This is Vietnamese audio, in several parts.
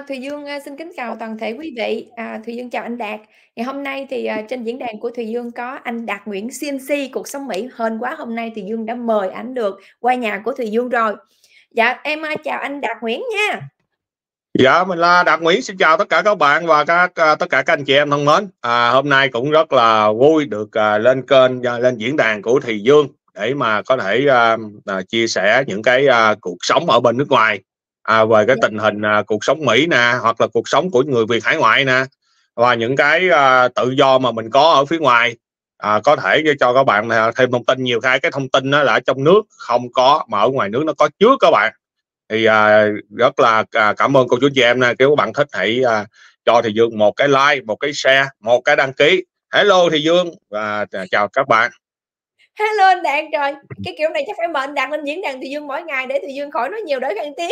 Thùy Dương xin kính chào toàn thể quý vị. Thùy Dương chào anh Đạt. Ngày hôm nay thì trên diễn đàn của Thùy Dương có anh Đạt Nguyễn CNC Cuộc sống Mỹ. Hên quá hôm nay Thùy Dương đã mời anh được qua nhà của Thùy Dương rồi. Dạ em chào anh Đạt Nguyễn nha. Dạ mình là Đạt Nguyễn, xin chào tất cả các bạn và tất cả các anh chị em thân mến. Hôm nay cũng rất là vui được lên kênh, lên diễn đàn của Thùy Dương để mà có thể chia sẻ những cái cuộc sống ở bên nước ngoài. Về cái tình hình cuộc sống Mỹ nè, hoặc là cuộc sống của người Việt hải ngoại nè, và những cái tự do mà mình có ở phía ngoài, có thể cho các bạn thêm thông tin. Nhiều khi cái thông tin đó là ở trong nước không có mà ở ngoài nước nó có trước các bạn. Thì rất là cảm ơn cô chú chị em nè. Nếu các bạn thích hãy cho Thùy Dương một cái like, một cái share, một cái đăng ký. Hello Thùy Dương và chào các bạn. Hello anh Đạt, trời, cái kiểu này chắc phải mời anh Đạt lên diễn đàn Thùy Dương mỗi ngày để Thùy Dương khỏi nói nhiều đỡ khan tiếng.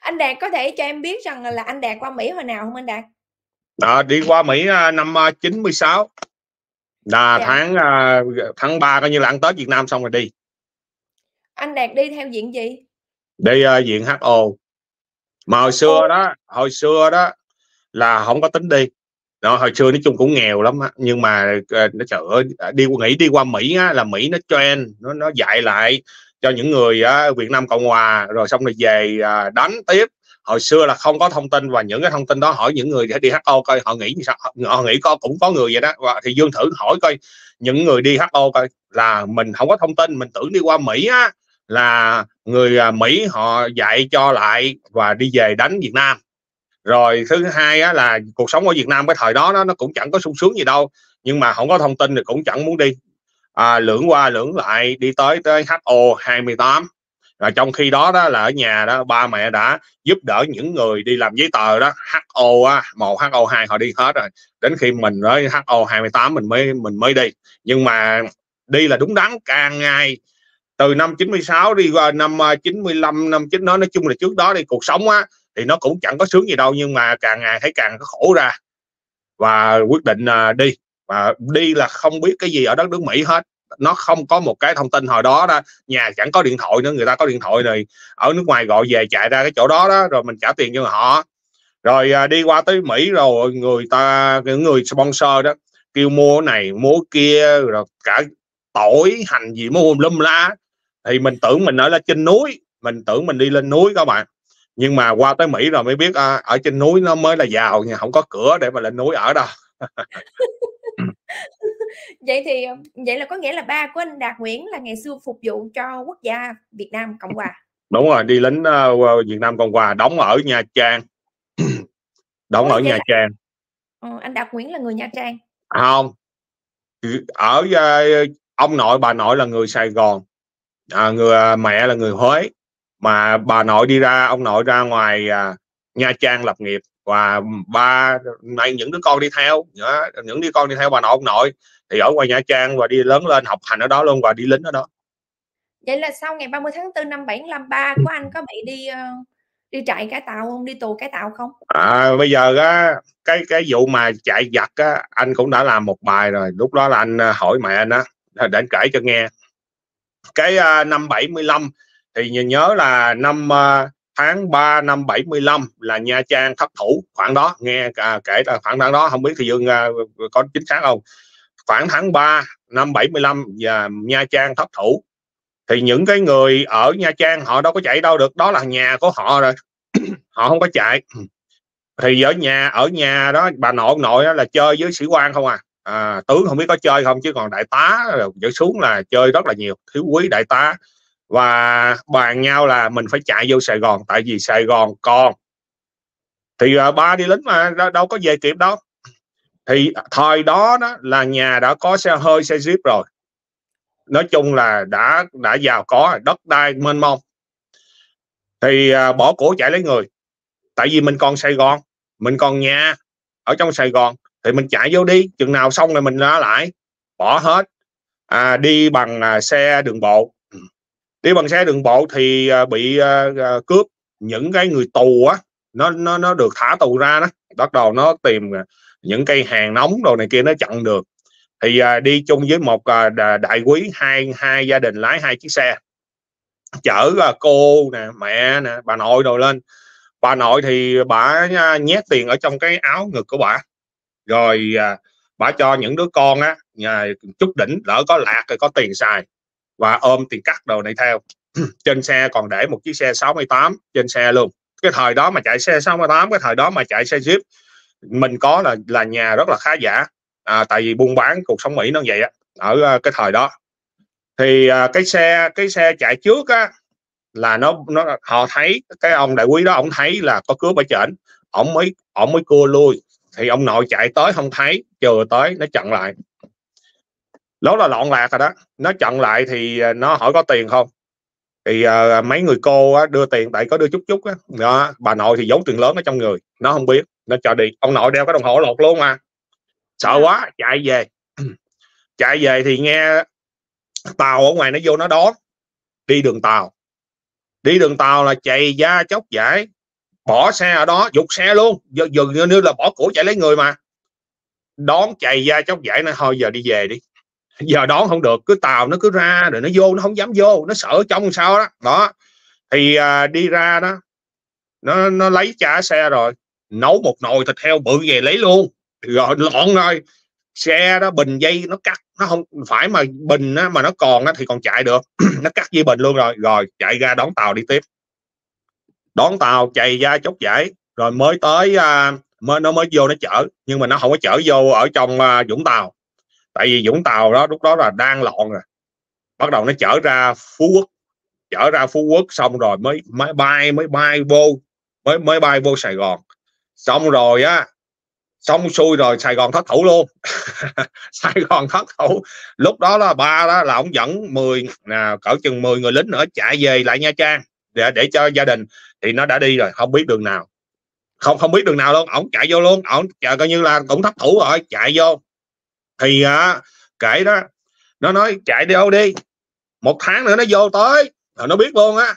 Anh Đạt có thể cho em biết rằng là anh Đạt qua Mỹ hồi nào không anh Đạt? Đi qua Mỹ năm 96 là dạ. tháng 3 coi như là ăn Tết Việt Nam xong rồi đi. Anh Đạt đi theo diện gì? Đi diện HO. Mà hồi xưa đó là không có tính đi. Đó, hồi xưa nói chung cũng nghèo lắm á, nhưng mà nó trời ơi, đi qua Mỹ á, là Mỹ nó train, nó dạy lại cho những người Việt Nam Cộng Hòa rồi xong rồi về đánh tiếp. Hồi xưa là không có thông tin, và những cái thông tin đó hỏi những người đi HO coi họ nghĩ sao, họ nghĩ có cũng có người vậy đó. Và thì Dương thử hỏi coi những người đi HO coi, là mình không có thông tin, mình tưởng đi qua Mỹ á là người Mỹ họ dạy cho lại và đi về đánh Việt Nam. Rồi thứ hai á, là cuộc sống ở Việt Nam cái thời đó nó cũng chẳng có sung sướng gì đâu, nhưng mà không có thông tin thì cũng chẳng muốn đi. Lưỡng qua lưỡng lại đi tới HO 28. Và trong khi đó là ở nhà đó ba mẹ đã giúp đỡ những người đi làm giấy tờ đó, HO 1, HO 2 họ đi hết rồi. Đến khi mình tới HO 28 mình mới đi. Nhưng mà đi là đúng đắn, càng ngày từ năm 96 đi qua năm 95 năm chính nói chung là trước đó đi cuộc sống á thì nó cũng chẳng có sướng gì đâu, nhưng mà càng ngày thấy càng khổ ra và quyết định đi. Và đi là không biết cái gì ở đất nước Mỹ hết, nó không có một cái thông tin. Hồi đó đó nhà chẳng có điện thoại nữa, người ta có điện thoại này ở nước ngoài gọi về chạy ra cái chỗ đó đó rồi mình trả tiền cho họ. Rồi đi qua tới Mỹ rồi những người sponsor đó kêu mua này mua kia rồi cả tỏi hành gì mua lum la, thì mình tưởng mình ở là trên núi, mình tưởng mình đi lên núi các bạn. Nhưng mà qua tới Mỹ rồi mới biết ở trên núi nó mới là giàu, nhưng không có cửa để mà lên núi ở đâu. vậy là có nghĩa là ba của anh Đạt Nguyễn là ngày xưa phục vụ cho quốc gia Việt Nam Cộng Hòa. Đúng rồi, đi lính Việt Nam Cộng Hòa, đóng ở Nha Trang. Đóng ở Nha Trang. Anh Đạt Nguyễn là người Nha Trang. Không. Ở ông nội bà nội là người Sài Gòn. Người mẹ là người Huế. Mà bà nội đi ra, ông nội ra ngoài Nha Trang lập nghiệp, và ba này những đứa con đi theo, những đứa con đi theo bà nội ông nội thì ở ngoài Nha Trang và đi lớn lên học hành ở đó luôn và đi lính ở đó. Vậy là sau ngày 30 tháng 4 năm 75, ba của anh có bị đi trại cải tạo không, đi tù cải tạo không? Bây giờ cái vụ mà chạy giặc á, anh cũng đã làm một bài rồi, lúc đó là anh hỏi mẹ anh á để anh kể cho nghe. Cái năm 75 thì nhớ là năm tháng 3 năm 75 là Nha Trang thất thủ, khoảng đó nghe kể là khoảng tháng đó, không biết Thùy Dương có chính xác không. Khoảng tháng 3 năm 75 và Nha Trang thất thủ thì những cái người ở Nha Trang họ đâu có chạy đâu được, đó là nhà của họ rồi. Họ không có chạy. Thì ở nhà đó bà nội ông nội là chơi với sĩ quan không à. Tướng không biết có chơi không, chứ còn đại tá trở xuống là chơi rất là nhiều, thiếu quý đại tá. Và bàn nhau là mình phải chạy vô Sài Gòn, tại vì Sài Gòn còn thì ba đi lính mà đâu có về kịp đâu. Thì thời đó là nhà đã có xe hơi, xe jeep rồi, nói chung là đã giàu có, đất đai mênh mông. Thì bỏ của chạy lấy người, tại vì mình còn Sài Gòn, mình còn nhà ở trong Sài Gòn thì mình chạy vô đi, chừng nào xong rồi mình ra lại. Bỏ hết, đi bằng xe đường bộ. Đi bằng xe đường bộ thì bị cướp. Những cái người tù á, nó được thả tù ra đó, bắt đầu nó tìm những cây hàng nóng đồ này kia nó chặn được. Thì đi chung với một đại quý, hai gia đình lái hai chiếc xe. chở là cô nè, mẹ nè, bà nội đồ lên. Bà nội thì bà nhét tiền ở trong cái áo ngực của bà, rồi bà cho những đứa con á chút đỉnh, lỡ có lạc rồi có tiền xài, và ôm tiền cắt đồ này theo. Trên xe còn để một chiếc xe 68 trên xe luôn. Cái thời đó mà chạy xe 68, cái thời đó mà chạy xe Jeep mình có là nhà rất là khá giả, tại vì buôn bán cuộc sống Mỹ nó vậy á. Ở cái thời đó thì cái xe chạy trước á, là nó họ thấy cái ông đại quý đó, ông thấy là có cướp ở trển, ổng mới cua lui. Thì ông nội chạy tới không thấy, chờ tới nó chặn lại, lố là loạn lạc rồi đó. Nó chặn lại thì nó hỏi có tiền không, thì mấy người cô á, đưa tiền, tại có đưa chút chút á. Đó, bà nội thì giấu tiền lớn ở trong người, nó không biết, nó cho đi. Ông nội đeo cái đồng hồ lột luôn mà, sợ quá chạy về. Chạy về thì nghe tàu ở ngoài nó vô nó đón, đi đường tàu. Đi đường tàu là chạy da chóc giải, bỏ xe ở đó, giục xe luôn, dường như là bỏ của chạy lấy người mà. Đón chạy da chóc giải, nó thôi giờ đi về đi, giờ đón không được. Cứ tàu nó cứ ra rồi nó vô, nó không dám vô, nó sợ trong sao đó. Đó thì đi ra đó, nó lấy trả xe rồi, nấu một nồi thịt heo bự về lấy luôn. Rồi loạn rồi, xe đó bình dây nó cắt, nó không phải mà bình á, mà nó còn á, thì còn chạy được. Nó cắt dây bình luôn rồi, rồi chạy ra đón tàu đi tiếp. Đón tàu chạy ra chốt giải rồi mới tới, nó mới vô nó chở. Nhưng mà nó không có chở vô ở trong Vũng Tàu, tại vì Vũng Tàu đó lúc đó là đang loạn rồi. Bắt đầu nó chở ra Phú Quốc, chở ra Phú Quốc xong rồi mới bay vô Sài Gòn. Xong rồi á, xong xuôi rồi Sài Gòn thất thủ luôn. Sài Gòn thất thủ. Lúc đó là ba đó là ông dẫn 10 người lính nữa chạy về lại Nha Trang để cho gia đình. Thì nó đã đi rồi, không biết đường nào, không biết đường nào luôn. Ổng chạy vô luôn, ổng coi như là cũng thất thủ rồi, chạy vô. Thì kể đó, nó nói chạy đi đâu đi, một tháng nữa nó vô tới rồi, nó biết luôn á.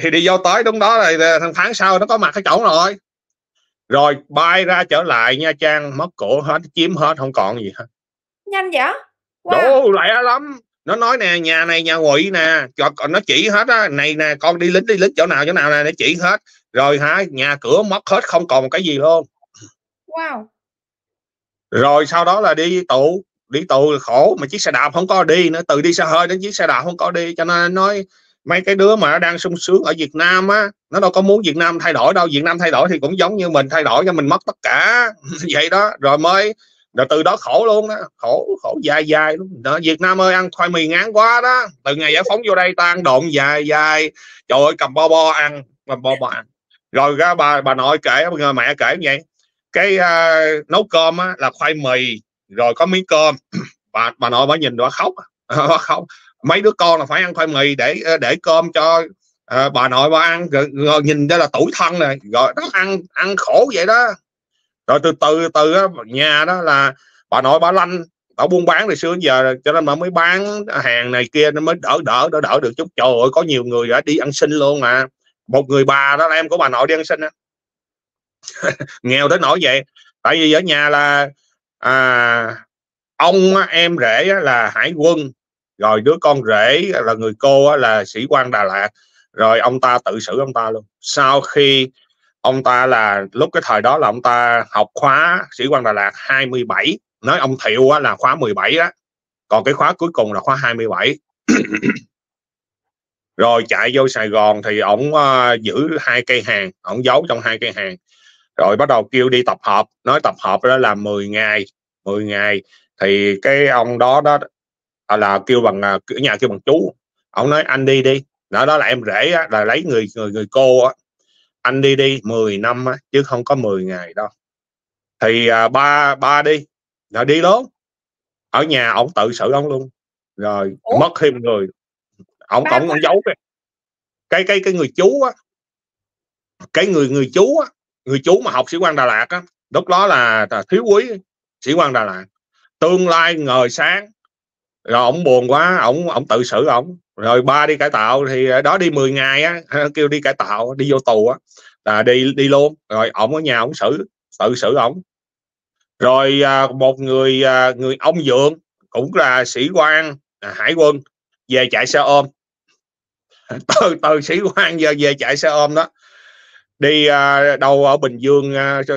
Thì đi vô tới đúng đó là tháng sau nó có mặt ở chỗ rồi. Rồi bay ra trở lại Nha Trang, mất cổ hết, chiếm hết, không còn gì hết. Nhanh vậy? Wow. Đủ lẹ lắm. Nó nói nè, nhà này nhà ngụy nè, còn nó chỉ hết á, này nè con đi lính chỗ nào nè, nó chỉ hết. Rồi hả, nhà cửa mất hết, không còn một cái gì luôn. Wow. Rồi sau đó là đi tù là khổ, mà chiếc xe đạp không có đi nữa, từ đi xe hơi đến chiếc xe đạp không có đi. Cho nên nói mấy cái đứa mà đang sung sướng ở Việt Nam á, nó đâu có muốn Việt Nam thay đổi đâu. Việt Nam thay đổi thì cũng giống như mình thay đổi, cho mình mất tất cả. Vậy đó, rồi mới rồi từ đó khổ luôn đó, khổ dài luôn đó. Việt Nam ơi, ăn khoai mì ngán quá đó. Từ ngày giải phóng vô đây ta ăn độn dài, trời ơi, cầm bo bo ăn, ăn. Rồi ra bà nội kể, mẹ kể như vậy, cái nấu cơm á, là khoai mì rồi có miếng cơm. Bà nội bà nhìn bà khóc, mấy đứa con là phải ăn khoai mì để cơm cho bà nội bà ăn. Rồi nhìn đó là tủi thân này, rồi nó ăn khổ vậy đó. Rồi từ nhà đó là bà nội bà lanh, bà buôn bán từ xưa đến giờ, cho nên bà mới bán hàng này kia, nó mới đỡ được chút. Trời ơi, có nhiều người đã đi ăn xin luôn mà. Một người bà đó là em của bà nội đi ăn xin đó. Nghèo tới nỗi vậy. Tại vì ở nhà là ông em rể là hải quân, rồi đứa con rể là người cô á, là sĩ quan Đà Lạt. Rồi ông ta tự xử ông ta luôn. Sau khi ông ta là lúc cái thời đó là ông ta học khóa sĩ quan Đà Lạt 27, nói ông Thiệu á, là khóa 17 á, còn cái khóa cuối cùng là khóa 27. Rồi chạy vô Sài Gòn thì ổng giữ 2 cây hàng, ổng giấu trong 2 cây hàng. Rồi bắt đầu kêu đi tập hợp, nói tập hợp đó là 10 ngày. Thì cái ông đó là kêu bằng cửa nhà, kêu bằng chú. Ông nói anh đi đi, đó là em rể á, là lấy người cô á, anh đi 10 năm á, chứ không có 10 ngày đâu. Thì ba đi rồi đi luôn. Ở nhà ông tự xử ông luôn. Rồi mất thêm người. Ông giấu cái người chú á, cái người chú á, người chú mà học sĩ quan Đà Lạt á, lúc đó là thiếu úy sĩ quan Đà Lạt, tương lai ngời sáng. Rồi ổng buồn quá, ổng tự xử ổng. Rồi ba đi cải tạo, thì đó đi 10 ngày á, kêu đi cải tạo, đi vô tù á, là đi luôn. Rồi ổng ở nhà ổng xử, tự xử ổng. Rồi một người ông Dượng cũng là sĩ quan hải quân, về chạy xe ôm. từ sĩ quan giờ về chạy xe ôm đó, đi đâu ở Bình Dương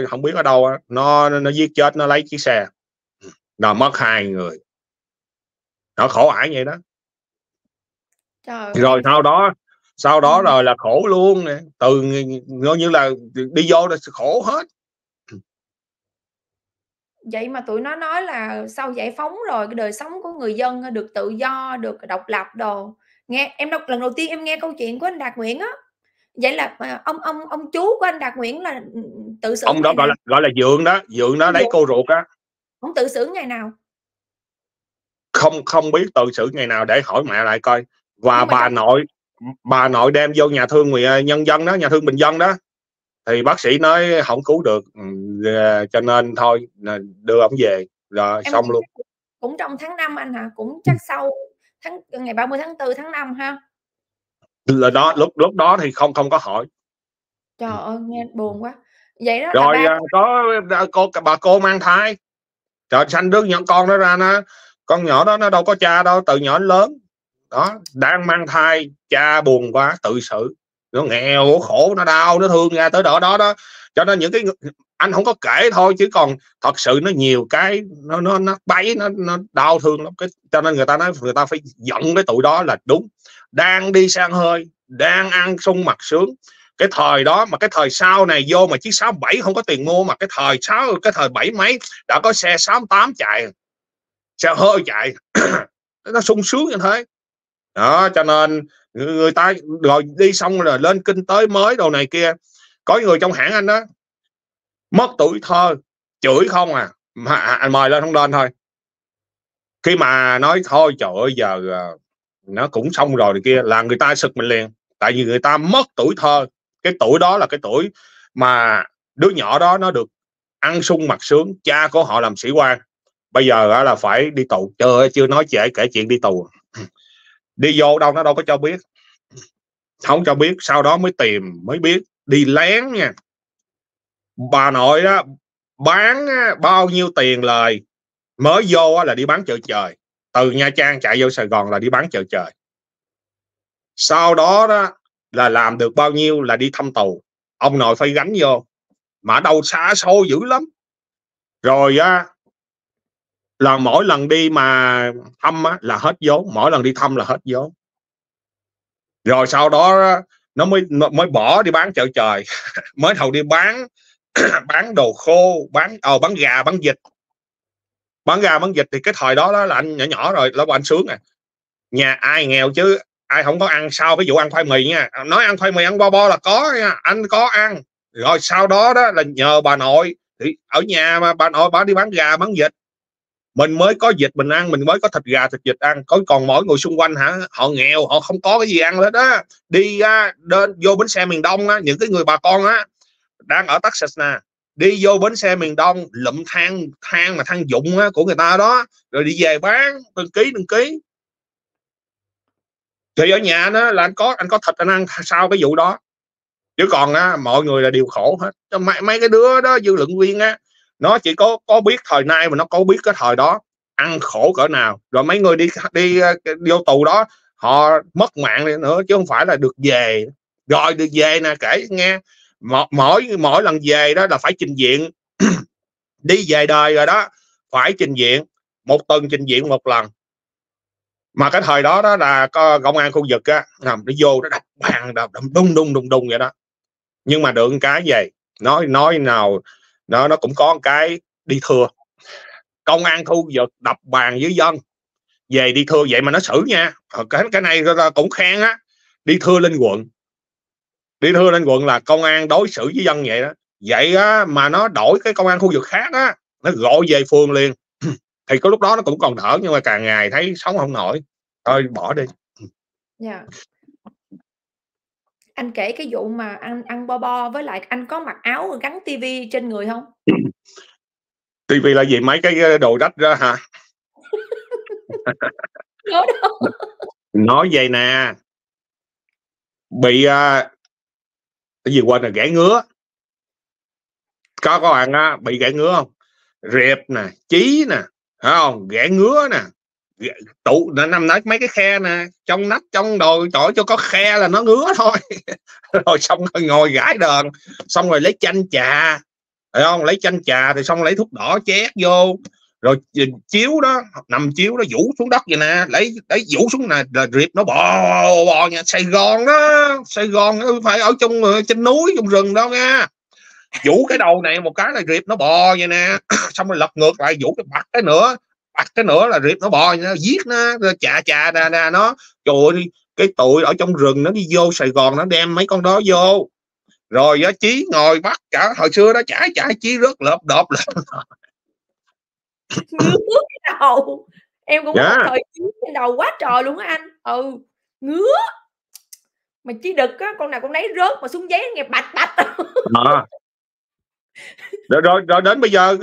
không biết ở đâu, nó giết chết, nó lấy chiếc xe là mất 2 người, nó khổ ải vậy đó. Trời rồi sau đó rồi là khổ luôn nè, từ nói như là đi vô là khổ hết. Vậy mà tụi nó nói là sau giải phóng rồi cái đời sống của người dân được tự do, được độc lập đồ. Nghe em đọc lần đầu tiên em nghe câu chuyện của anh Đạt Nguyễn á. Vậy là ông chú của anh Đạt Nguyễn là tự xử. Ông đó gọi là Dượng đó, Dượng đó lấy cô ruột á. Ông tự xử ngày nào? Không biết tự xử ngày nào, để hỏi mẹ lại coi. Và bà nội đem vô nhà thương nhân dân đó, nhà thương bình dân đó. Thì bác sĩ nói không cứu được, cho nên thôi đưa ông về rồi em xong luôn. Cũng trong tháng 5 anh hả? Cũng chắc sau ngày 30 tháng 4 tháng 5 ha. Là đó, lúc đó thì không có hỏi. Trời ơi nghe buồn quá. Vậy đó rồi là bà cô mang thai. Trời sanh đứa nhỏ con nó ra, con nhỏ đó nó đâu có cha đâu, từ nhỏ đến lớn. Đó, đang mang thai, cha buồn quá tự xử. Nó nghèo, nó khổ, nó đau, nó thương ra tới đó đó. Cho nên những cái anh không có kể thôi, chứ còn thật sự nó nhiều cái nó bấy, nó đau thương lắm. Cái cho nên người ta nói người ta phải giận cái tụi đó là đúng. Đang đi sang hơi, đang ăn sung mặc sướng. Cái thời đó mà cái thời sau này vô mà chiếc 67 không có tiền mua, mà cái thời bảy mấy đã có xe 68 chạy, xe hơi chạy. Nó sung sướng như thế. Đó, cho nên người ta rồi đi xong rồi lên kinh tế mới đồ này kia. Có người trong hãng anh đó mất tuổi thơ, chửi không à, anh mời lên không lên thôi. Khi mà nói thôi trời ơi giờ nó cũng xong rồi này kia là người ta sực mình liền. Tại vì người ta mất tuổi thơ. Cái tuổi đó là cái tuổi mà đứa nhỏ đó nó được ăn sung mặc sướng, cha của họ làm sĩ quan. Bây giờ là phải đi tù. Trời ơi, chưa nói trễ kể chuyện đi tù. Đi vô đâu nó đâu có cho biết, không cho biết, sau đó mới tìm mới biết, đi lén nha. Bà nội đó bán bao nhiêu tiền lời mới vô là đi bán chợ trời, từ Nha Trang chạy vô Sài Gòn là đi bán chợ trời, sau đó là làm được bao nhiêu là đi thăm tù, ông nội phải gánh vô mà đâu xa xôi dữ lắm. Rồi là mỗi lần đi mà thăm là hết vốn, mỗi lần đi thăm là hết vốn. Rồi sau đó nó mới bỏ đi bán chợ trời. Mới đầu đi bán bán đồ khô, bán gà, bán vịt. Bán gà, bán vịt thì cái thời đó là anh nhỏ rồi, là anh sướng à. Nhà ai nghèo chứ ai không có ăn, sau ví dụ ăn khoai mì nha, nói ăn khoai mì ăn bo bo là có nha, anh có ăn. Rồi sau đó là nhờ bà nội thì ở nhà mà bà nội bà đi bán gà, bán vịt. Mình mới có vịt mình ăn, mình mới có thịt gà, thịt vịt ăn. Còn mỗi người xung quanh họ nghèo, họ không có cái gì ăn hết á. Đi vô bến xe miền Đông á, những cái người bà con á đang ở Texas nè, đi vô bến xe miền Đông lụm than dụng á, của người ta đó, rồi đi về bán đừng ký. Thì ở nhà nó là anh có thịt anh ăn sau cái vụ đó. Chứ còn á, mọi người là đều khổ hết. Mấy cái đứa đó dư luận viên á, nó chỉ có biết thời nay mà nó có biết cái thời đó ăn khổ cỡ nào. Rồi mấy người đi vô tù đó họ mất mạng nữa, chứ không phải là được về. Rồi được về nè, kể nghe, mỗi lần về đó là phải trình diện. Đi về đời rồi đó phải trình diện, một tuần trình diện một lần. Mà cái thời đó là công an khu vực á, nó vô nó đập bàn đùng đùng vậy đó. Nhưng mà được cái về nói nào nó cũng có một cái đi thừa. Công an khu vực đập bàn với dân về đi thưa, vậy mà nó xử nha. Cái này cũng khen á, đi thưa lên quận là công an đối xử với dân vậy đó. Vậy á, mà nó đổi cái công an khu vực khác á, nó gọi về phường liền. Thì có lúc đó nó cũng còn đỡ, nhưng mà càng ngày thấy sống không nổi thôi bỏ đi. Yeah. Anh kể cái vụ mà ăn bo bo, với lại anh có mặc áo gắn tivi trên người không? Tivi là gì? Mấy cái đồ rách ra hả? Nói vậy nè, bị cái gì quên là gãy ngứa. Có các bạn bị gãy ngứa không? Rệp nè, chí nè, không? Gãy ngứa nè, tụ nằm ở mấy cái khe nè, trong nách trong đồi tỏi cho có khe là nó ngứa thôi. Rồi xong rồi ngồi gãi đờn, xong rồi lấy chanh trà, phải không, lấy chanh trà thì xong lấy thuốc đỏ chét vô, rồi chiếu đó, nằm chiếu đó vũ xuống đất vậy nè, lấy vũ xuống nè là rịp nó bò bò nha. Sài Gòn đó, Sài Gòn phải ở trong trên núi trong rừng đó nha, vũ cái đầu này một cái là rịp nó bò vậy nè, xong rồi lật ngược lại vũ cái mặt cái nữa, bắt cái nữa là rịp nó bò, nó giết nó chà chà đà đà nó. Trời ơi, cái tụi ở trong rừng nó đi vô Sài Gòn nó đem mấy con đó vô, rồi đó, Chí ngồi bắt cả hồi xưa đó, chả chả Chí rớt lợp đột lên ngứa cái đầu. Em cũng yeah. Thời Chí cái đầu quá trời luôn á anh, ừ ngứa mà Chí đực á, con nào con nấy rớt mà xuống giấy nghe bạch bạch à. rồi đến bây giờ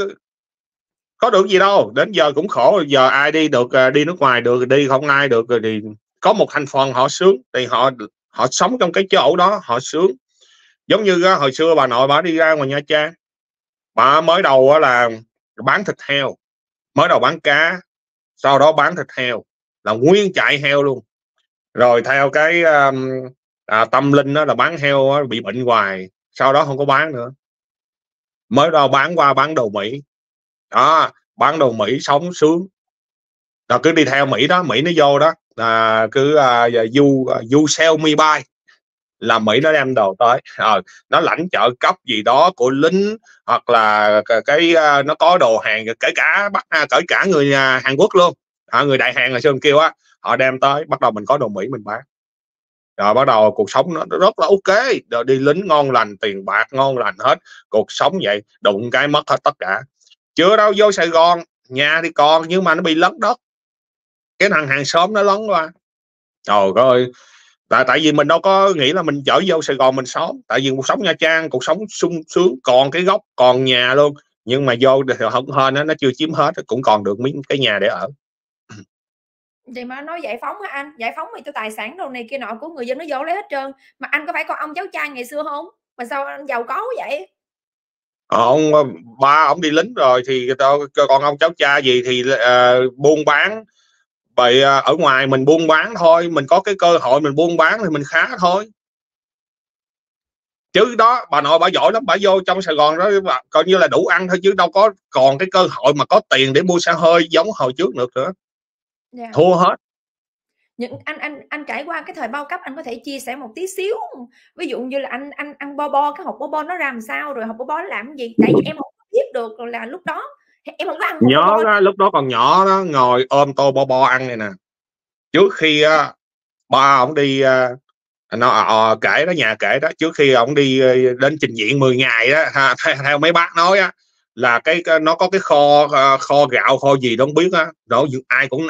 có được gì đâu, đến giờ cũng khổ. Giờ ai đi được, đi nước ngoài được đi, không ai được thì có một thành phần họ sướng thì họ sống trong cái chỗ đó họ sướng. Giống như hồi xưa bà nội bà đi ra ngoài Nha Trang, bà mới đầu là bán thịt heo, mới đầu bán cá, sau đó bán thịt heo là nguyên chạy heo luôn, rồi theo cái tâm linh đó là bán heo bị bệnh hoài, sau đó không có bán nữa, mới đầu bán qua bán đồ Mỹ đó, bán đồ Mỹ sống sướng. Rồi cứ đi theo Mỹ đó, Mỹ nó vô đó là cứ you sell me buy, là Mỹ nó đem đồ tới, nó lãnh trợ cấp gì đó của lính, hoặc là cái nó có đồ hàng, kể cả kể cả người Hàn Quốc luôn, người đại hàng là sơn kêu á, họ đem tới, bắt đầu mình có đồ Mỹ mình bán, rồi bắt đầu cuộc sống nó rất là ok, rồi đi lính ngon lành, tiền bạc ngon lành hết, cuộc sống vậy, đụng cái mất hết tất cả. Chưa đâu, vô Sài Gòn nhà thì còn, nhưng mà nó bị lấn đất, cái thằng hàng xóm nó lấn qua. Trời ơi, tại vì mình đâu có nghĩ là mình chở vô Sài Gòn mình sống, tại vì cuộc sống Nha Trang, cuộc sống sung sướng, còn cái gốc còn nhà luôn, nhưng mà vô thì không hên nó chưa chiếm hết, cũng còn được miếng cái nhà để ở. Vậy mà nói giải phóng hả anh? Giải phóng thì cái tài sản đồ này kia nọ của người dân nó vô lấy hết trơn. Mà anh có phải con ông cháu trai ngày xưa không? Mà sao anh giàu có vậy? Ông ba ông đi lính rồi thì còn ông cháu cha gì thì buôn bán. Vậy ở ngoài mình buôn bán thôi, mình có cái cơ hội mình buôn bán thì mình khá thôi. Chứ đó, bà nội bà giỏi lắm, bà vô trong Sài Gòn đó coi như là đủ ăn thôi, chứ đâu có còn cái cơ hội mà có tiền để mua xe hơi giống hồi trước được nữa. Yeah. Thua hết. Những anh trải qua cái thời bao cấp, anh có thể chia sẻ một tí xíu, ví dụ như là anh ăn bo bo, cái hộp bo bo nó làm sao, rồi hộp bo bo nó làm gì, tại vì em không biết được là lúc đó em không có ăn nhỏ đó, lúc đó còn nhỏ đó, ngồi ôm tô bo bo ăn này nè. Trước khi ba ông đi nó kể đó, nhà kể đó, trước khi ông đi đến trình diện 10 ngày đó, theo mấy bác nói á, là cái nó có cái kho gạo kho gì đó không biết á, đó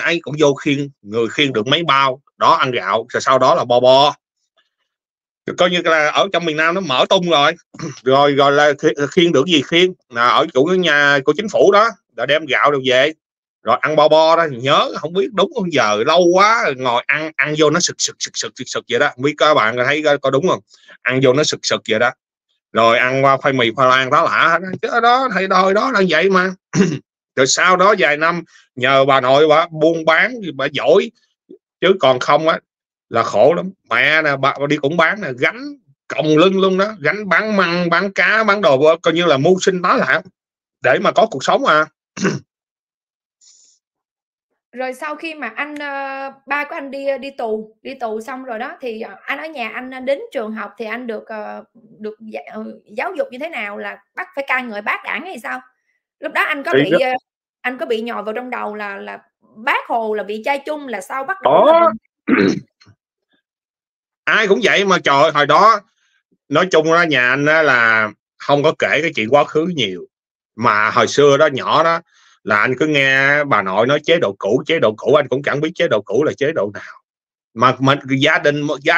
ai cũng vô khiêng, người khiêng được mấy bao đó ăn gạo, rồi sau đó là bo bo, coi như là ở trong miền Nam nó mở tung rồi, rồi là khiêng được gì khiêng, là ở chủ nhà của chính phủ đó đã đem gạo được về, rồi ăn bo bo đó, nhớ không biết đúng không, giờ lâu quá ngồi ăn vô nó sực sực vậy đó, không biết các bạn thấy có đúng không, ăn vô nó sực sực vậy đó, rồi ăn qua khoai mì khoai lang đó lạ chứ đó, thầy đôi đó là vậy mà. Rồi sau đó vài năm nhờ bà nội bà buôn bán bà giỏi, chứ còn không á là khổ lắm. Mẹ nè, bà đi cũng bán nè, gánh còng lưng luôn đó, gánh bán măng bán cá bán đồ, coi như là mưu sinh đó là để mà có cuộc sống à. Rồi sau khi mà anh ba của anh đi tù xong rồi đó, thì anh ở nhà, anh đến trường học thì anh được giáo dục như thế nào, là bắt phải ca ngợi Bác Đảng hay sao? Lúc đó anh có bị nhồi vào trong đầu là Bác Hồ là vị cha chung, là sao bắt đầu là... Ai cũng vậy mà, trời, hồi đó nói chung đó nhà anh đó là không có kể cái chuyện quá khứ nhiều, mà hồi xưa đó nhỏ đó là anh cứ nghe bà nội nói chế độ cũ, anh cũng chẳng biết chế độ cũ là chế độ nào, mà mình gia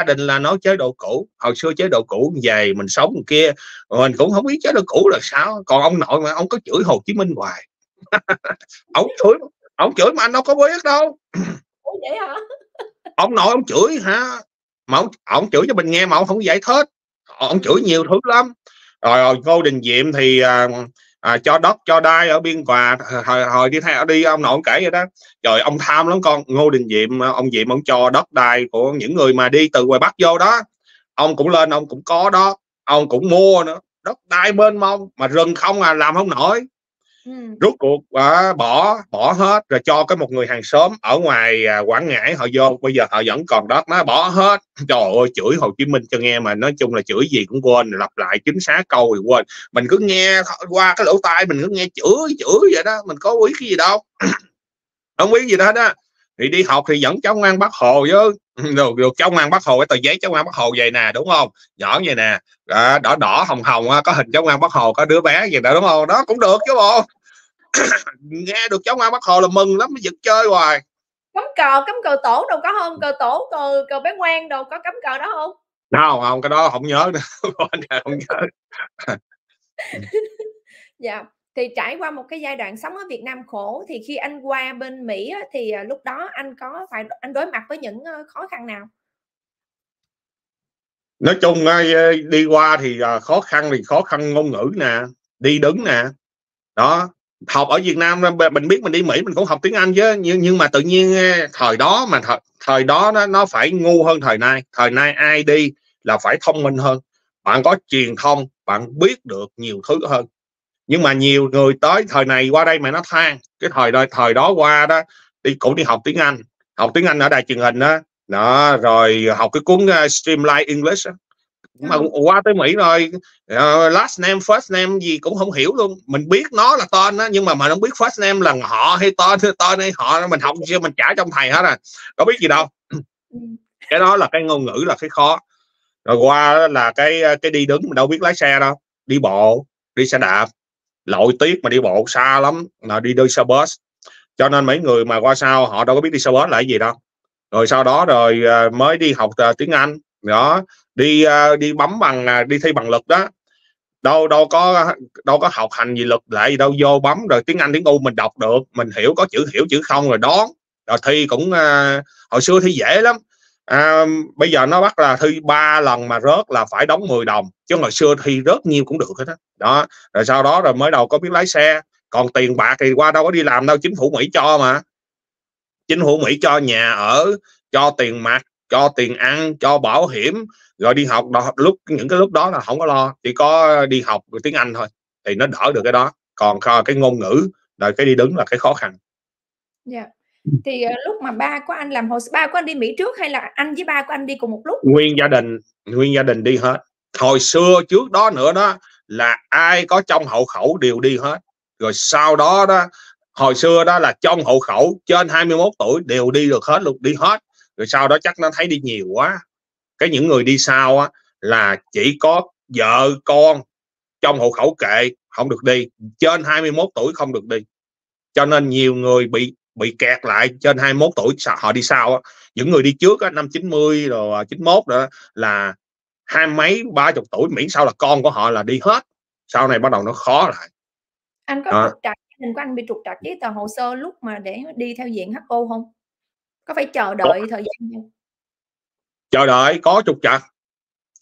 đình là nói chế độ cũ, hồi xưa chế độ cũ về mình sống kia, mình cũng không biết chế độ cũ là sao. Còn ông nội mà ông có chửi Hồ Chí Minh hoài. ông chửi mà anh đâu có biết đâu. Vậy hả? Ông nội ông chửi hả, mà ông chửi cho mình nghe mà ông không giải thích, ông chửi nhiều thứ lắm. Rồi Ngô Đình Diệm thì cho đất cho đai ở Biên Hòa. Hồi đi ông nội ông kể vậy đó, trời ông tham lắm con. Ngô Đình Diệm, ông Diệm ông cho đất đai của những người mà đi từ ngoài Bắc vô đó, ông cũng lên ông cũng có đó, ông cũng mua nữa, đất đai mênh mông mà rừng không à, làm không nổi. Rốt cuộc bỏ hết rồi cho cái một người hàng xóm ở ngoài Quảng Ngãi họ vô, bây giờ họ vẫn còn đất, nó bỏ hết. Trời ơi, chửi Hồ Chí Minh cho nghe, mà nói chung là chửi gì cũng quên, lặp lại chính xác câu thì quên. Mình cứ nghe qua cái lỗ tai, mình cứ nghe chửi vậy đó, mình có quý cái gì đâu. Không quý gì đó đó. Thì đi học thì vẫn cháu ngoan Bác Hồ chứ, được cháu ngoan Bác Hồ, cái tờ giấy cháu ngoan Bác Hồ vậy nè, đúng không, nhỏ vậy nè, đỏ đỏ hồng hồng, có hình cháu ngoan Bác Hồ, có đứa bé vậy đó, đúng không, đó cũng được chứ bộ. Nghe được cháu ngoan Bác Hồ là mừng lắm, mới giật chơi hoài. Cấm cờ tổ đâu có không, cờ tổ cờ bé ngoan đâu có cấm cờ đó không? Nào không, cái đó không nhớ nữa. Không nhớ. Dạ. Thì trải qua một cái giai đoạn sống ở Việt Nam khổ, thì khi anh qua bên Mỹ thì lúc đó anh có phải đối mặt với những khó khăn nào? Nói chung đi qua thì khó khăn ngôn ngữ nè, đi đứng nè. Đó, học ở Việt Nam mình biết mình đi Mỹ mình cũng học tiếng Anh chứ, nhưng mà tự nhiên thời đó mà thời đó nó phải ngu hơn thời nay. Thời nay ai đi là phải thông minh hơn. Bạn có truyền thông, bạn biết được nhiều thứ hơn. Nhưng mà nhiều người tới thời này qua đây mà nó than cái thời đó qua đó cũng đi học tiếng Anh ở đài truyền hình đó, đó rồi học cái cuốn Streamline English đó. Mà qua tới Mỹ rồi last name first name gì cũng không hiểu luôn. Mình biết nó là tên đó, nhưng mà mình không biết first name là họ hay tên hay họ, mình học chưa, mình trả trong thầy hết rồi, có biết gì đâu. Cái đó là cái ngôn ngữ là cái khó. Rồi qua là cái đi đứng, mình đâu biết lái xe đâu, đi bộ, đi xe đạp, lội tiết mà đi bộ xa lắm, là đi xe bus. Cho nên mấy người mà qua sau họ đâu có biết đi xe bus là cái gì đâu. Rồi sau đó rồi mới đi học tiếng Anh đó, đi bấm bằng, đi thi bằng lực đó, đâu có học hành gì lực lại gì đâu, vô bấm rồi tiếng Anh tiếng U mình đọc được, mình hiểu, có chữ hiểu chữ không rồi đón. Rồi thi cũng hồi xưa thi dễ lắm, bây giờ nó bắt là thi 3 lần mà rớt là phải đóng 10 đồng, chứ hồi xưa thi rớt nhiêu cũng được hết đó. Rồi sau đó rồi mới đầu có biết lái xe, còn tiền bạc thì qua đâu có đi làm đâu, chính phủ Mỹ cho mà, chính phủ Mỹ cho nhà ở, cho tiền mặt, cho tiền ăn, cho bảo hiểm, rồi đi học đó, những cái lúc đó là không có lo, chỉ có đi học tiếng Anh thôi thì nó đỡ được cái đó. Còn cái ngôn ngữ rồi cái đi đứng là cái khó khăn. Dạ. Yeah. Thì lúc mà ba của anh làm hồ sơ, ba của anh đi Mỹ trước hay là anh với ba của anh đi cùng một lúc? Nguyên gia đình đi hết. Hồi xưa trước đó nữa đó là ai có trong hộ khẩu đều đi hết. Rồi sau đó đó, hồi xưa đó là trong hộ khẩu trên 21 tuổi đều đi được hết luôn, đi hết. Rồi sau đó chắc nó thấy đi nhiều quá, cái những người đi sau á, là chỉ có vợ con trong hộ khẩu kệ không được đi, trên 21 tuổi không được đi. Cho nên nhiều người bị kẹt lại trên 21 tuổi họ đi sau á. Những người đi trước á, năm 90 rồi 91 đó là 20-30 tuổi, miễn sao là con của họ là đi hết. Sau này bắt đầu nó khó lại. Anh có trục trặc, gia đình của anh bị trục trặc giấy tờ hồ sơ lúc mà để đi theo diện HO không? Có phải chờ đợi thời gian không? Chờ đợi, có trục trặc.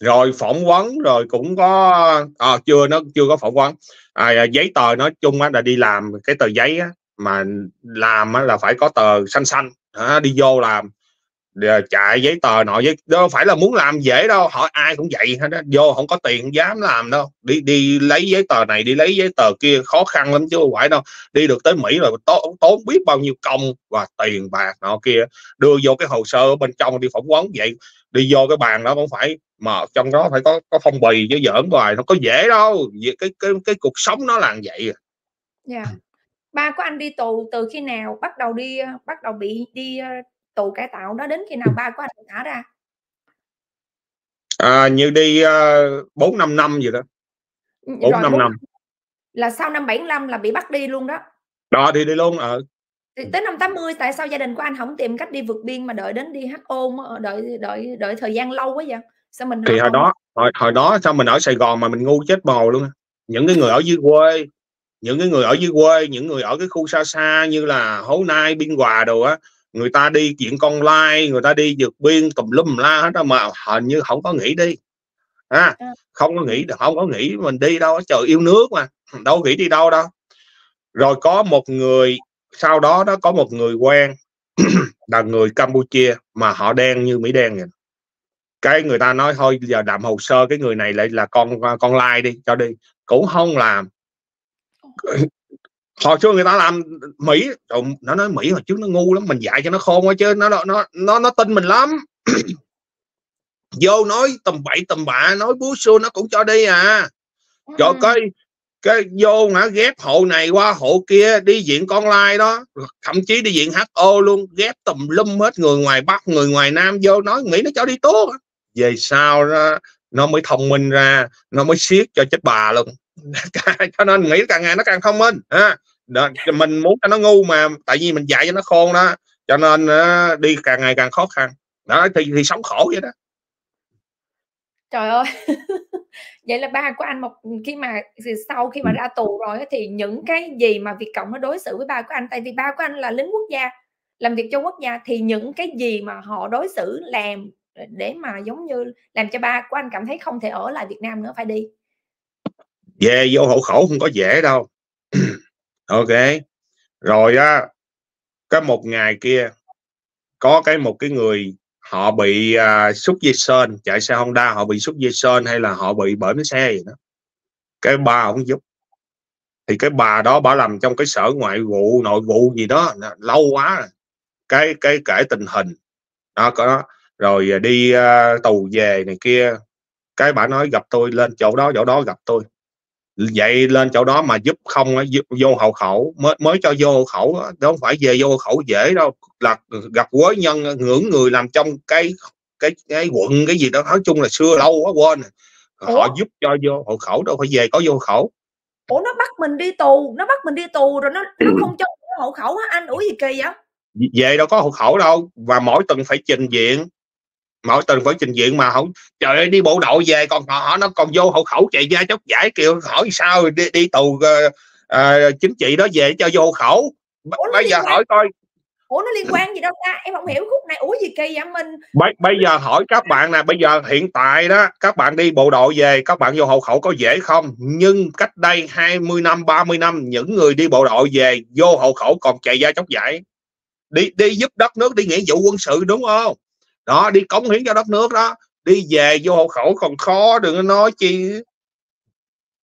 Rồi phỏng vấn rồi cũng có chưa có phỏng vấn. Giấy tờ nói chung á, là đi làm cái tờ giấy á, mà làm là phải có tờ xanh đi vô làm, chạy giấy tờ nọ giấy, đâu phải là muốn làm dễ đâu, hỏi ai cũng vậy hết đó. Vô không có tiền không dám làm đâu, đi lấy giấy tờ này đi lấy giấy tờ kia, khó khăn lắm chứ không phải đâu. Đi được tới Mỹ rồi tốn biết bao nhiêu công và tiền bạc nọ kia, đưa vô cái hồ sơ bên trong đi phỏng vấn vậy, đi vô cái bàn đó cũng phải mà trong đó phải có phong bì chứ, giỡn hoài nó có dễ đâu. Cái cuộc sống nó là vậy. Yeah. Ba của anh đi tù từ khi nào, bắt đầu đi tù cải tạo đó, đến khi nào ba của anh thả ra? Như đi 4-5 năm gì đó, 4-5 năm. Là sau năm 75 là bị bắt đi luôn đó. Đó thì đi luôn ở. Tới năm 80 tại sao gia đình của anh không tìm cách đi vượt biên mà đợi đến đi HO, đợi thời gian lâu quá vậy? Sao mình thì hồi đó sao mình ở Sài Gòn mà mình ngu chết bò luôn. Những cái người ở dưới quê, những người ở cái khu xa xa như là Hố Nai, Biên Hòa đồ á, người ta đi chuyện con lai, người ta đi vượt biên tùm lum la hết đó, mà hình như không có nghĩ đi. Không có nghĩ mình đi đâu, trời yêu nước mà. đâu nghĩ đi đâu đâu. Rồi có một người, sau đó nó có một người quen là người Campuchia mà họ đen như Mỹ đen vậy. Cái người ta nói thôi giờ làm hồ sơ cái người này lại là con lai đi, cho đi, cũng không làm. Hồi xưa người ta làm Mỹ, nó nói Mỹ hồi trước nó ngu lắm, mình dạy cho nó khôn quá chứ nó tin mình lắm. Vô nói tầm bậy tầm bạ, nói bú xưa nó cũng cho đi à. Trời cái vô hả, ghép hộ này qua hộ kia, đi diện con lai đó, thậm chí đi diện HO luôn, ghép tùm lum hết, người ngoài Bắc người ngoài Nam vô nói Mỹ nó cho đi tốt. Về sau đó, nó mới thông minh ra, nó mới siết cho chết bà luôn. Cho nên nghĩ càng ngày nó càng thông minh ha. Đó, mình muốn cho nó ngu mà, tại vì mình dạy cho nó khôn đó, cho nên đi càng ngày càng khó khăn đó, thì sống khổ vậy đó. Trời ơi. Vậy là ba của anh, một khi mà sau khi mà ra tù rồi thì những cái gì mà Việt Cộng nó đối xử với ba của anh, tại vì ba của anh là lính quốc gia, làm việc cho quốc gia, thì những cái gì mà họ đối xử làm để mà giống như làm cho ba của anh cảm thấy không thể ở lại Việt Nam nữa, phải đi. Về vô hộ khẩu không có dễ đâu. Ok. Rồi á, cái một ngày kia có cái một cái người họ bị xúc dây sơn, chạy xe Honda họ bị xúc dây sơn hay là họ bị bởi cái xe gì đó, cái bà không giúp. Thì cái bà đó bà làm trong cái sở ngoại vụ nội vụ gì đó lâu quá rồi. Cái kể tình hình đó, có rồi đi tù về này kia, cái bà nói gặp tôi lên chỗ đó gặp tôi, vậy lên chỗ đó mà giúp không vô hộ khẩu mới cho vô hộ khẩu đó, không phải về vô hộ khẩu dễ đâu, là gặp quế nhân ngưỡng người làm trong cái quận cái gì đó, nói chung là xưa lâu quá quên. Ủa? Họ giúp cho vô hộ khẩu, đâu phải về có vô hộ khẩu. Ủa, nó bắt mình đi tù, nó bắt mình đi tù rồi nó không cho hộ khẩu hả anh? Ủa gì kỳ vậy? Về đâu có hộ khẩu đâu, và mỗi tuần phải trình diện, mỗi tuần phải trình diện mà không, trời ơi, đi bộ đội về còn họ nó còn vô hộ khẩu, chạy ra chốc giải kêu hỏi sao đi tù chính trị đó về cho vô khẩu. Bây giờ hỏi coi, ủa nó liên quan gì đâu ta, em không hiểu khúc này, ủa gì kỳ vậy mình. Bây giờ hỏi các bạn nè, bây giờ hiện tại đó các bạn đi bộ đội về các bạn vô hộ khẩu có dễ không? Nhưng cách đây 20 năm 30 năm những người đi bộ đội về vô hộ khẩu còn chạy ra chốc giải, đi giúp đất nước, đi nghĩa vụ quân sự đúng không? Đó, đi cống hiến cho đất nước đó, đi về vô hộ khẩu còn khó, đừng nói chi.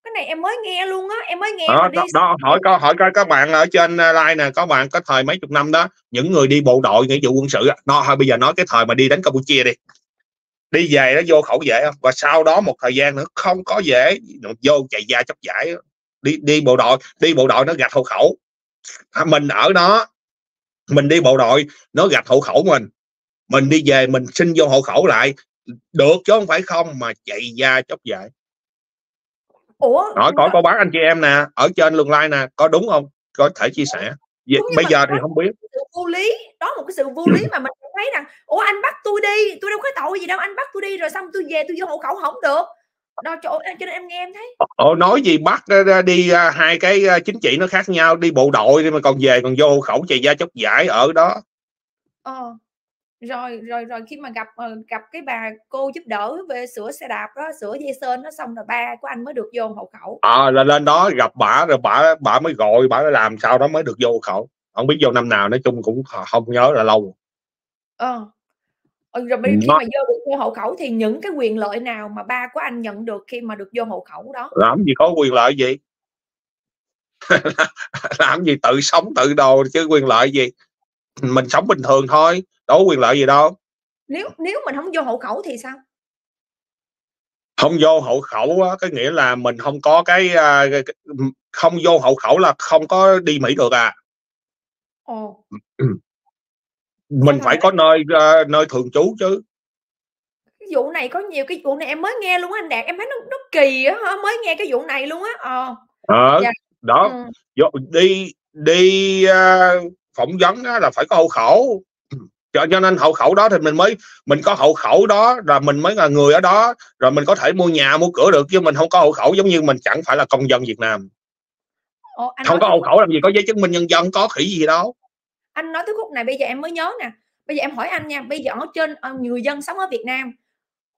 Cái này em mới nghe luôn á, em mới nghe đó, đi... đó hỏi coi các bạn ở trên like nè, các bạn có thời mấy chục năm đó, những người đi bộ đội nghĩa vụ quân sự nó thôi, bây giờ nói cái thời mà đi đánh Campuchia đi về nó vô khẩu dễ không? Và sau đó một thời gian nữa không có dễ, vô chạy ra chóc giải, đi bộ đội nó gạch hộ khẩu mình, ở đó mình đi bộ đội nó gạch hộ khẩu mình đi về mình xin vô hộ khẩu lại được, chứ không phải không mà chạy ra chóc giải. Ủa, có bán anh chị em nè ở trên luồng like nè, có đúng không, có thể chia sẻ. Bây giờ thì không biết, vô lý đó, một cái sự vô lý mà mình thấy rằng ủa anh bắt tôi đi, tôi đâu có tội gì đâu, anh bắt tôi đi rồi xong tôi về tôi vô hộ khẩu không được đó, chỗ cho nên em nghe em thấy nói gì bắt đi hai cái chính trị nó khác nhau, đi bộ đội đi mà còn về còn vô hộ khẩu chạy ra chốc giải ở đó. Rồi khi mà gặp cái bà cô giúp đỡ về sửa xe đạp đó, sửa dây sơn nó, xong rồi ba của anh mới được vô hộ khẩu. Là lên đó gặp bả rồi bả mới gọi, bả mới làm, sau đó mới được vô hộ khẩu. Không biết vô năm nào, nói chung cũng không nhớ, là lâu. Rồi khi mà vô hộ khẩu thì những cái quyền lợi nào mà ba của anh nhận được khi mà được vô hộ khẩu đó? Làm gì có quyền lợi gì? Làm gì tự sống tự đồ chứ quyền lợi gì? Mình sống bình thường thôi, đâu có quyền lợi gì đâu. Nếu mình không vô hộ khẩu thì sao? Không vô hộ khẩu á, cái nghĩa là mình không có cái không vô hộ khẩu là không có đi Mỹ được à. Mình phải có nơi thường trú chứ. Cái vụ này có nhiều, cái vụ này em mới nghe luôn á anh Đạt, em thấy nó kỳ á, mới nghe cái vụ này luôn á. Đó. Đi phỏng vấn đó là phải có hộ khẩu, cho nên hộ khẩu đó thì mình có hộ khẩu đó là mình mới là người ở đó, rồi mình có thể mua nhà mua cửa được, chứ mình không có hộ khẩu giống như mình chẳng phải là công dân Việt Nam. Không có hộ khẩu làm gì có giấy chứng minh nhân dân, có khỉ gì đâu. Anh nói tới khúc này bây giờ em mới nhớ nè, bây giờ em hỏi anh nha, bây giờ ở trên người dân sống ở Việt Nam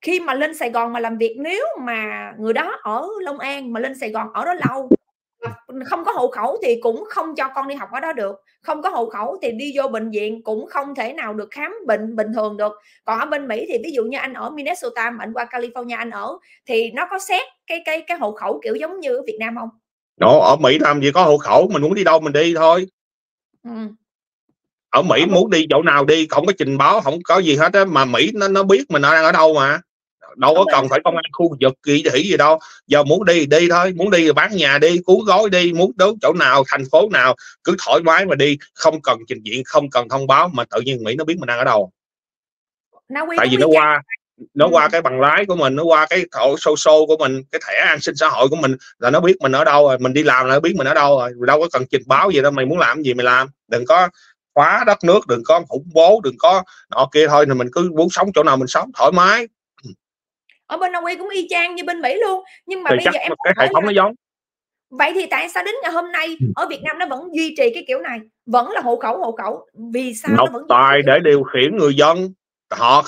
khi mà lên Sài Gòn mà làm việc, nếu mà người đó ở Long An mà lên Sài Gòn ở đó lâu không có hộ khẩu thì cũng không cho con đi học ở đó được, không có hộ khẩu thì đi vô bệnh viện cũng không thể nào được khám bệnh bình thường được. Còn ở bên Mỹ thì ví dụ như anh ở Minnesota mà anh qua California anh ở thì nó có xét cái hộ khẩu kiểu giống như ở Việt Nam không? Đó, ở Mỹ làm gì có hộ khẩu, mình muốn đi đâu mình đi thôi. Ở Mỹ muốn đi chỗ nào đi, không có trình báo, không có gì hết á, mà Mỹ nó biết mình đang ở đâu mà. Đâu có cần phải công an khu vực kỳ thị gì đâu. Giờ muốn đi đi thôi, muốn đi bán nhà đi, cuốn gói đi, muốn đến chỗ nào, thành phố nào cứ thoải mái mà đi, không cần trình diện, không cần thông báo, mà tự nhiên Mỹ nó biết mình đang ở đâu. Tại vì nó qua cái bằng lái của mình, nó qua cái thẻ social của mình, cái thẻ an sinh xã hội của mình là nó biết mình ở đâu rồi, mình đi làm là nó biết mình ở đâu rồi, đâu có cần trình báo gì đâu, mày muốn làm gì mày làm, đừng có phá đất nước, đừng có khủng bố, đừng có nọ kia thôi, thì mình cứ muốn sống chỗ nào mình sống thoải mái. Ở bên Na Uy cũng y chang như bên Mỹ luôn, nhưng mà thì bây giờ em cái hệ thống nó giống vậy thì tại sao đến ngày hôm nay ở Việt Nam nó vẫn duy trì cái kiểu này, vẫn là hộ khẩu, vì sao nó vẫn tài để điều khiển người dân, họ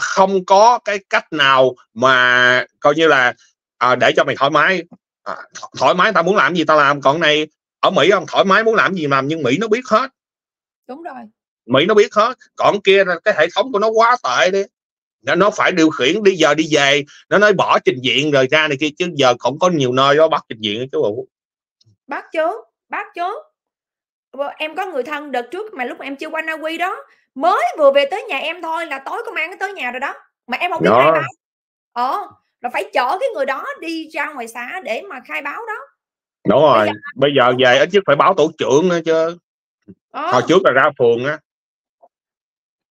không có cái cách nào mà coi như là để cho mày thoải mái, ta muốn làm gì ta làm. Còn này ở Mỹ không thoải mái muốn làm gì làm, nhưng Mỹ nó biết hết. Đúng rồi, Mỹ nó biết hết. Còn kia cái hệ thống của nó quá tệ đi, nó phải điều khiển đi giờ đi về, nó nói bỏ trình diện rồi ra này kia, chứ giờ không có nhiều nơi đó bắt trình diện chứ bộ. Bác chớ em có người thân đợt trước mà lúc mà em chưa qua Na Uy đó, mới vừa về tới nhà em thôi là tối công an nó tới nhà rồi đó, mà em không biết khai báo. Là phải chở cái người đó đi ra ngoài xã để mà khai báo đó. Đúng rồi, bây giờ về ít nhất phải báo tổ trưởng nữa chứ. Hồi trước là ra phường á,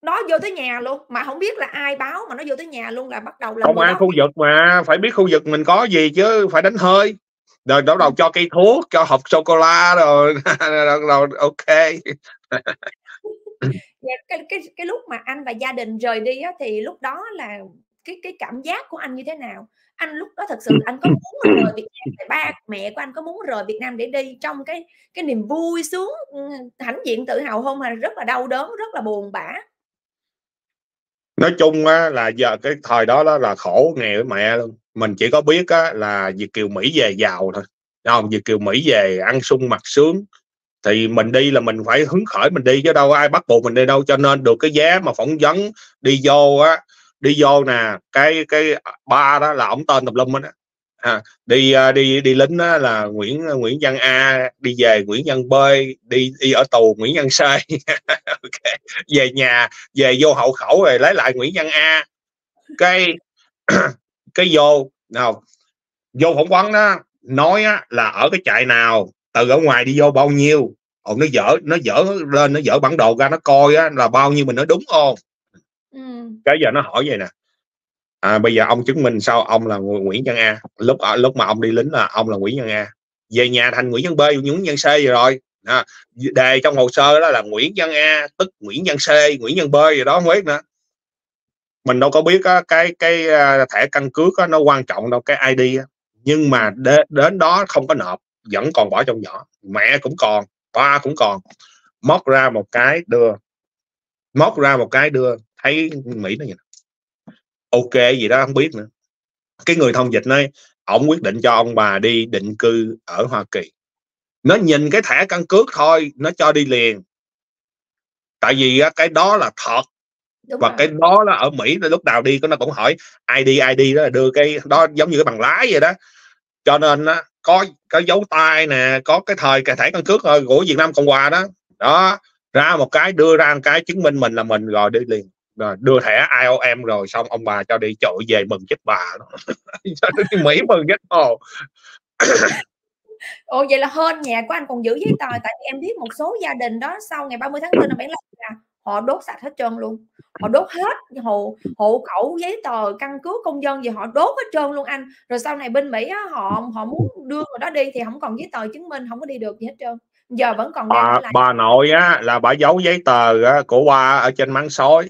nó vô tới nhà luôn mà không biết là ai báo, mà nó vô tới nhà luôn là bắt đầu là công an khu vực, mà phải biết khu vực mình có gì chứ, phải đánh hơi rồi bắt đầu cho cây thuốc, cho hộp sô cô la rồi ok. Cái lúc mà anh và gia đình rời đi á, thì lúc đó là cái cảm giác của anh như thế nào? Anh lúc đó thật sự anh có muốn rời Việt Nam, ba mẹ của anh có muốn rời Việt Nam để đi trong cái niềm vui sướng hãnh diện tự hào không, hay rất là đau đớn, rất là buồn bã? Nói chung là giờ cái thời đó là khổ nghèo mẹ luôn. Mình chỉ có biết là Việt kiều Mỹ về giàu thôi, không Việt kiều Mỹ về ăn sung mặc sướng, thì mình đi là mình phải hứng khởi mình đi, chứ đâu ai bắt buộc mình đi đâu. Cho nên được cái vé mà phỏng vấn đi vô á, đi vô nè, cái ba đó là ổng tên tùm lum đó. Đi lính đó là Nguyễn Văn A, đi về Nguyễn Văn B, đi ở tù Nguyễn Văn C. Okay. Về nhà, về vô hậu khẩu rồi lấy lại Nguyễn Văn A. Cái vô nào, vô phỏng vấn đó, nói đó là ở cái trại nào, từ ở ngoài đi vô bao nhiêu. Ồ, nó dở lên, nó dở bản đồ ra, nó coi đó là bao nhiêu mình nói đúng không. Cái giờ nó hỏi vậy nè, bây giờ ông chứng minh sao ông là Nguyễn Văn A, lúc mà ông đi lính là ông là Nguyễn Văn A, về nhà thành Nguyễn Văn B, Nguyễn Văn C vậy rồi. Đề trong hồ sơ đó là Nguyễn Văn A tức Nguyễn Văn C, Nguyễn Văn B gì đó, không biết nữa. Mình đâu có biết cái thẻ căn cước nó quan trọng đâu, cái ID á. Nhưng mà đến đó không có nộp, vẫn còn bỏ trong giỏ, mẹ cũng còn, ba cũng còn, móc ra một cái đưa, thấy Mỹ nó vậy nè, ok gì đó không biết nữa. Cái người thông dịch này, ổng quyết định cho ông bà đi định cư ở Hoa Kỳ. Nó nhìn cái thẻ căn cước thôi, nó cho đi liền. Tại vì cái đó là thật. Đúng. Và rồi, cái đó là ở Mỹ lúc nào đi nó cũng hỏi ID đó, là đưa cái đó giống như cái bằng lái vậy đó. Cho nên có cái dấu tay nè, có cái thẻ căn cước của Việt Nam Cộng Hòa đó. Đó, ra một cái, đưa ra một cái chứng minh mình là mình rồi đi liền. Rồi, đưa thẻ IOM rồi xong ông bà cho đi, trội về mừng chết bà. Cho đến Mỹ mừng chết hồ. Ồ, vậy là hơn nhà của anh còn giữ giấy tờ. Tại vì em biết một số gia đình đó sau ngày 30 tháng 4 năm 75 họ đốt sạch hết trơn luôn. Họ đốt hết hộ khẩu, giấy tờ, căn cước công dân gì, họ đốt hết trơn luôn anh. Rồi sau này bên Mỹ á, họ muốn đưa người đó đi thì không còn giấy tờ chứng minh, không có đi được gì hết trơn. Giờ vẫn còn bà nội á, là bà giấu giấy tờ của ba ở trên máng sói.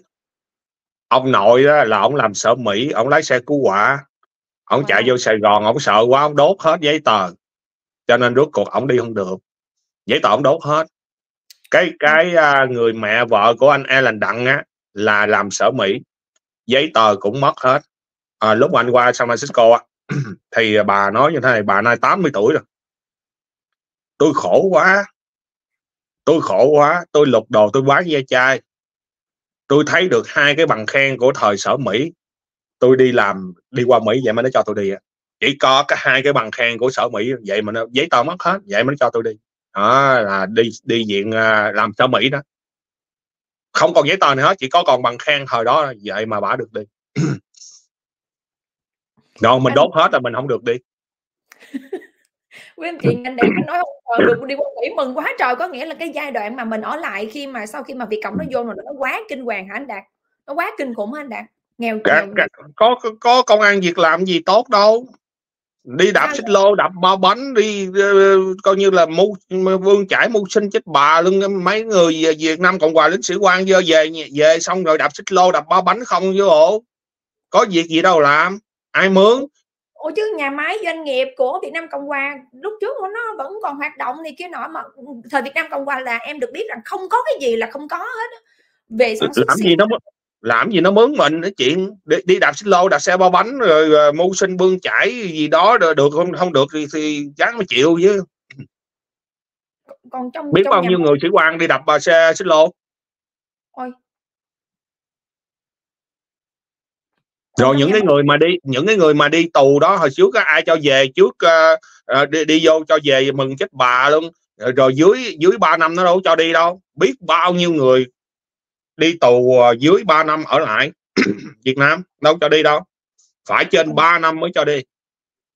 Ông nội đó là ông làm sợ Mỹ, ông lái xe cứu hỏa, ông chạy vô Sài Gòn, ông sợ quá, ông đốt hết giấy tờ, cho nên rốt cuộc ông đi không được, giấy tờ ông đốt hết. Cái người mẹ vợ của anh Alan Đặng á, là làm sợ Mỹ, giấy tờ cũng mất hết. Lúc anh qua San Francisco á, thì bà nói như thế này, bà nay 80 tuổi rồi, tôi khổ quá, tôi lục đồ tôi bán ve chai, tôi thấy được 2 cái bằng khen của thời sở Mỹ, tôi đi làm đi qua Mỹ vậy mà nó cho tôi đi, chỉ có cái 2 cái bằng khen của sở Mỹ vậy mà nó giấy tờ mất hết, vậy mà nó cho tôi đi, đó là đi diện làm sở Mỹ đó, không còn giấy tờ nữa hết, chỉ có còn bằng khen thời đó, vậy mà bả được đi. Rồi mình đốt hết là mình không được đi. Quý anh chị, anh Đạt nói không được đi qua Mỹ mừng quá trời, có nghĩa là cái giai đoạn mà mình ở lại khi mà sau khi mà Việt Cộng nó vô rồi nó quá kinh hoàng hả anh Đạt? Nó quá kinh khủng hả anh Đạt? Nghèo có công ăn việc làm gì tốt đâu, đi đạp xích lô, đạp bao bánh, đi coi như là vương chải mưu sinh chết bà luôn. Mấy người Việt Nam Cộng Hòa lính sĩ quan về xong rồi đạp xích lô, đạp bao bánh không chứ bộ, có việc gì đâu làm, ai mướn. Ủa chứ nhà máy doanh nghiệp của Việt Nam Cộng Hòa lúc trước nó vẫn còn hoạt động thì kia nọ, mà thời Việt Nam Cộng Hòa là em được biết rằng không có cái gì là không có hết. Về làm gì nó mướn mình, cái chuyện đi đạp xích lô, đạp xe ba bánh rồi mưu sinh bươn chải gì đó được không, không được thì dám mà chịu chứ. Còn trong biết trong bao nhiêu người sĩ quan đi đạp xe xích lô. Ôi. Rồi những cái người mà đi tù đó hồi trước ai cho về trước, đi vô cho về mừng chết bà luôn, rồi dưới 3 năm nó đâu cho đi đâu, biết bao nhiêu người đi tù dưới 3 năm ở lại Việt Nam đâu cho đi đâu, phải trên 3 năm mới cho đi.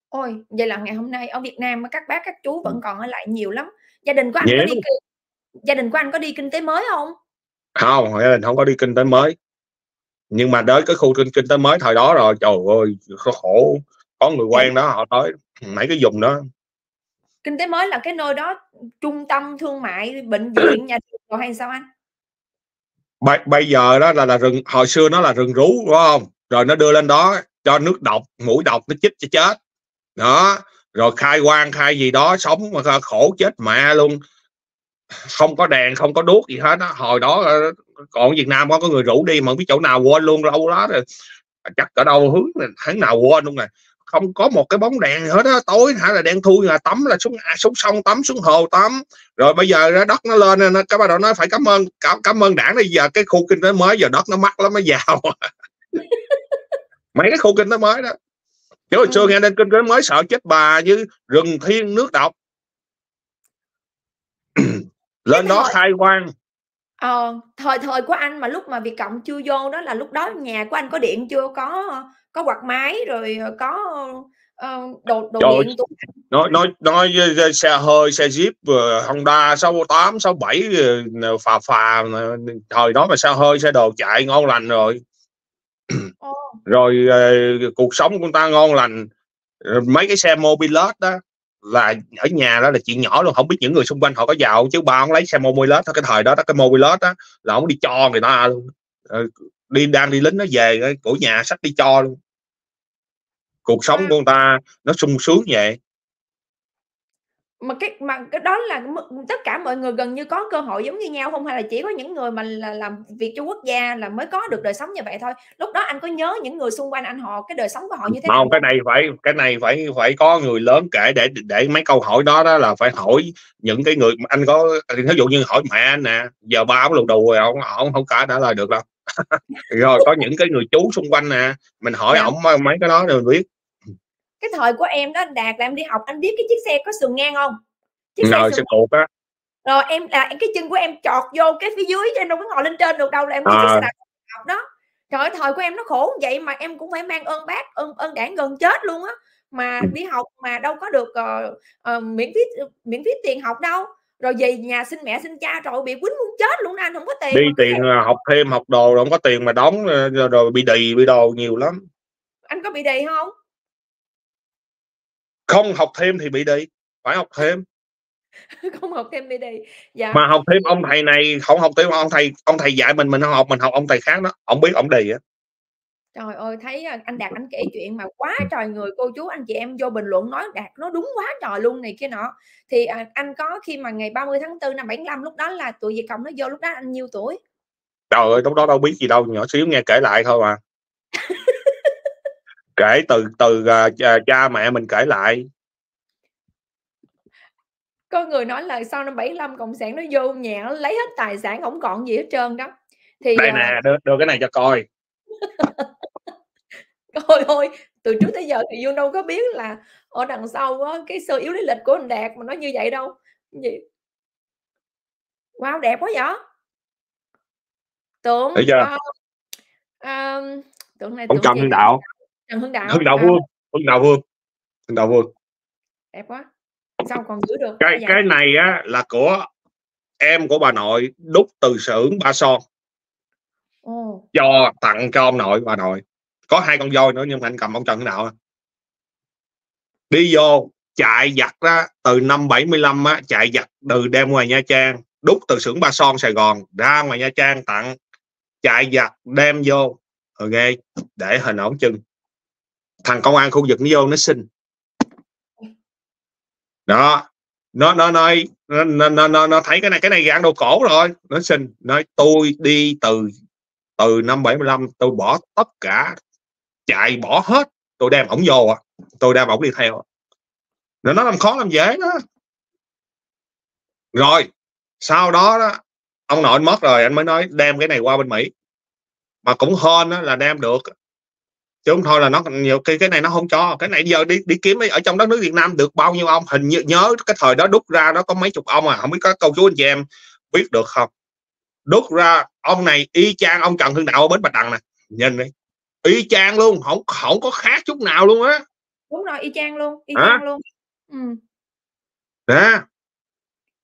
Ôi vậy là ngày hôm nay ở Việt Nam các bác các chú vẫn còn ở lại nhiều lắm. Gia đình của anh có đi, gia đình của anh có đi kinh tế mới không? Không, gia đình không có đi kinh tế mới, nhưng mà tới cái khu kinh tế mới thời đó rồi trời ơi khổ, có người quen đó họ tới mấy cái vùng đó. Kinh tế mới là cái nơi đó trung tâm thương mại, bệnh viện, nhà trường hay sao anh? Bây giờ đó là rừng, hồi xưa nó là rừng rú đúng không, rồi nó đưa lên đó cho nước độc, mũi độc nó chích cho chết đó, rồi khai quang khai gì đó, sống mà khổ chết mẹ luôn, không có đèn không có đuốc gì hết đó. Hồi đó còn Việt Nam có người rủ đi mà không biết chỗ nào, quên luôn lâu đó rồi, chắc ở đâu hướng này, tháng nào quên luôn rồi, không có một cái bóng đèn hết đó, tối hả là đen thui, là tắm là xuống sông tắm, xuống hồ tắm. Rồi bây giờ đất nó lên, các bạn nói phải cảm ơn đảng, bây giờ cái khu kinh tế mới giờ đất nó mắc lắm mới giàu. Mấy cái khu kinh tế mới đó chứ hồi xưa nghe nên kinh tế mới sợ chết bà, như rừng thiên nước độc. Lên đó khai quang. Thời của anh mà lúc mà Việt Cộng chưa vô đó là lúc đó nhà của anh có điện chưa, có quạt máy rồi có đồ điện. Nói xe hơi, xe Jeep, Honda 68, 67 phà thời đó mà xe hơi, xe đồ chạy ngon lành rồi. Rồi cuộc sống của ta ngon lành, mấy cái xe Mobilus đó là ở nhà đó là chuyện nhỏ luôn, không biết những người xung quanh họ có giàu chứ ba ông lấy xe Mobilus thôi. Cái thời đó cái Mobilus đó là ông đi cho người ta luôn, đang đi lính nó về cổ nhà sách đi cho luôn. Cuộc sống của người ta nó sung sướng vậy. Mà cái đó là tất cả mọi người gần như có cơ hội giống như nhau không, hay là chỉ có những người mà làm việc cho quốc gia là mới có được đời sống như vậy thôi? Lúc đó anh có nhớ những người xung quanh anh họ, cái đời sống của họ như thế nào không? Cái này phải có người lớn kể để mấy câu hỏi đó đó là phải hỏi những cái người anh có, ví dụ như hỏi mẹ anh nè, giờ ba ông lù đù rồi ông không cả trả lời được đâu. Rồi có những cái người chú xung quanh nè, mình hỏi ổng mấy cái đó rồi mình biết. Cái thời của em đó anh Đạt là em đi học, anh biết cái chiếc xe có sườn ngang không? Chiếc xe cột á. Rồi em là cái chân của em chọt vô cái phía dưới cho em đâu có ngồi lên trên được đâu, là em đi chiếc xe học đó. Trời ơi, thời của em nó khổ vậy mà em cũng phải mang ơn bác, ơn đảng gần chết luôn á, mà đi học mà đâu có được miễn phí tiền học đâu. Rồi về nhà xin mẹ xin cha, trời ơi, bị quýnh muốn chết luôn, anh không có tiền. Đi tiền học thêm học đồ rồi không có tiền mà đóng, rồi bị đì bị đồ nhiều lắm. Anh có bị đì không? Không học thêm thì bị đi, phải học thêm. Không học thêm bị đi. Dạ. Mà học thêm ông thầy này, không học thêm ông thầy dạy mình không học, mình học ông thầy khác đó, ông biết ông đi á. Trời ơi, thấy anh Đạt anh kể chuyện mà quá trời người cô chú anh chị em vô bình luận nói Đạt nó đúng quá trời luôn này kia nọ. Thì anh có khi mà ngày 30 tháng 4 năm 75 lúc đó là tụi Việt Cộng nó vô, lúc đó anh nhiêu tuổi? Trời ơi, lúc đó đâu biết gì đâu, nhỏ xíu nghe kể lại thôi mà. Kể từ cha mẹ mình kể lại. Có người nói là sau năm 75 cộng sản nó vô nhà lấy hết tài sản, không còn gì hết trơn đó. Thì đây nè, đưa cái này cho coi. Coi thôi, từ trước tới giờ thì Dương đâu có biết là ở đằng sau đó, cái sơ yếu lý lịch của anh Đạt mà nó như vậy đâu. Gì? Wow, đẹp quá vậy. Tưởng tưởng này, ông Trần Hưng Đạo. Trần Hưng Đạo. Hưng Đạo Vương. Đẹp quá. Sao còn giữ được cái này á, là của em của bà nội đúc từ xưởng Ba Son. Ồ. Do tặng cho ông nội bà nội. Có hai con voi nữa nhưng mà anh cầm ông Trần Hưng Đạo. Đi vô chạy giặt á, từ năm 75 á, chạy giặt từ đem ngoài Nha Trang, đúc từ xưởng Ba Son Sài Gòn ra ngoài Nha Trang tặng, chạy giặt đem vô, ok, để hình ổn chân. Thằng công an khu vực nó vô nó xin. Đó, nó thấy cái này ăn đồ cổ rồi, nó xin, nói tôi đi từ năm 75 tôi bỏ tất cả, chạy bỏ hết, tôi đem ổng vô à, tôi đem ổng đi theo. Nó làm khó làm dễ đó. Rồi, sau đó, ông nội mất rồi, anh mới nói đem cái này qua bên Mỹ. Mà cũng hên là đem được. Chứ không thôi là nó nhiều khi cái này nó không cho. Cái này giờ đi kiếm ở trong đất nước Việt Nam được bao nhiêu ông. Hình như nhớ cái thời đó đúc ra nó có mấy chục ông à. Không biết có câu chú anh chị em biết được không. Đúc ra ông này y chang ông Trần Hưng Đạo ở Bến Bạch Đằng nè. Nhìn đi. Y chang luôn. Không có khác chút nào luôn á. Đúng rồi, y chang luôn. Y chang luôn. Ừ. Nè.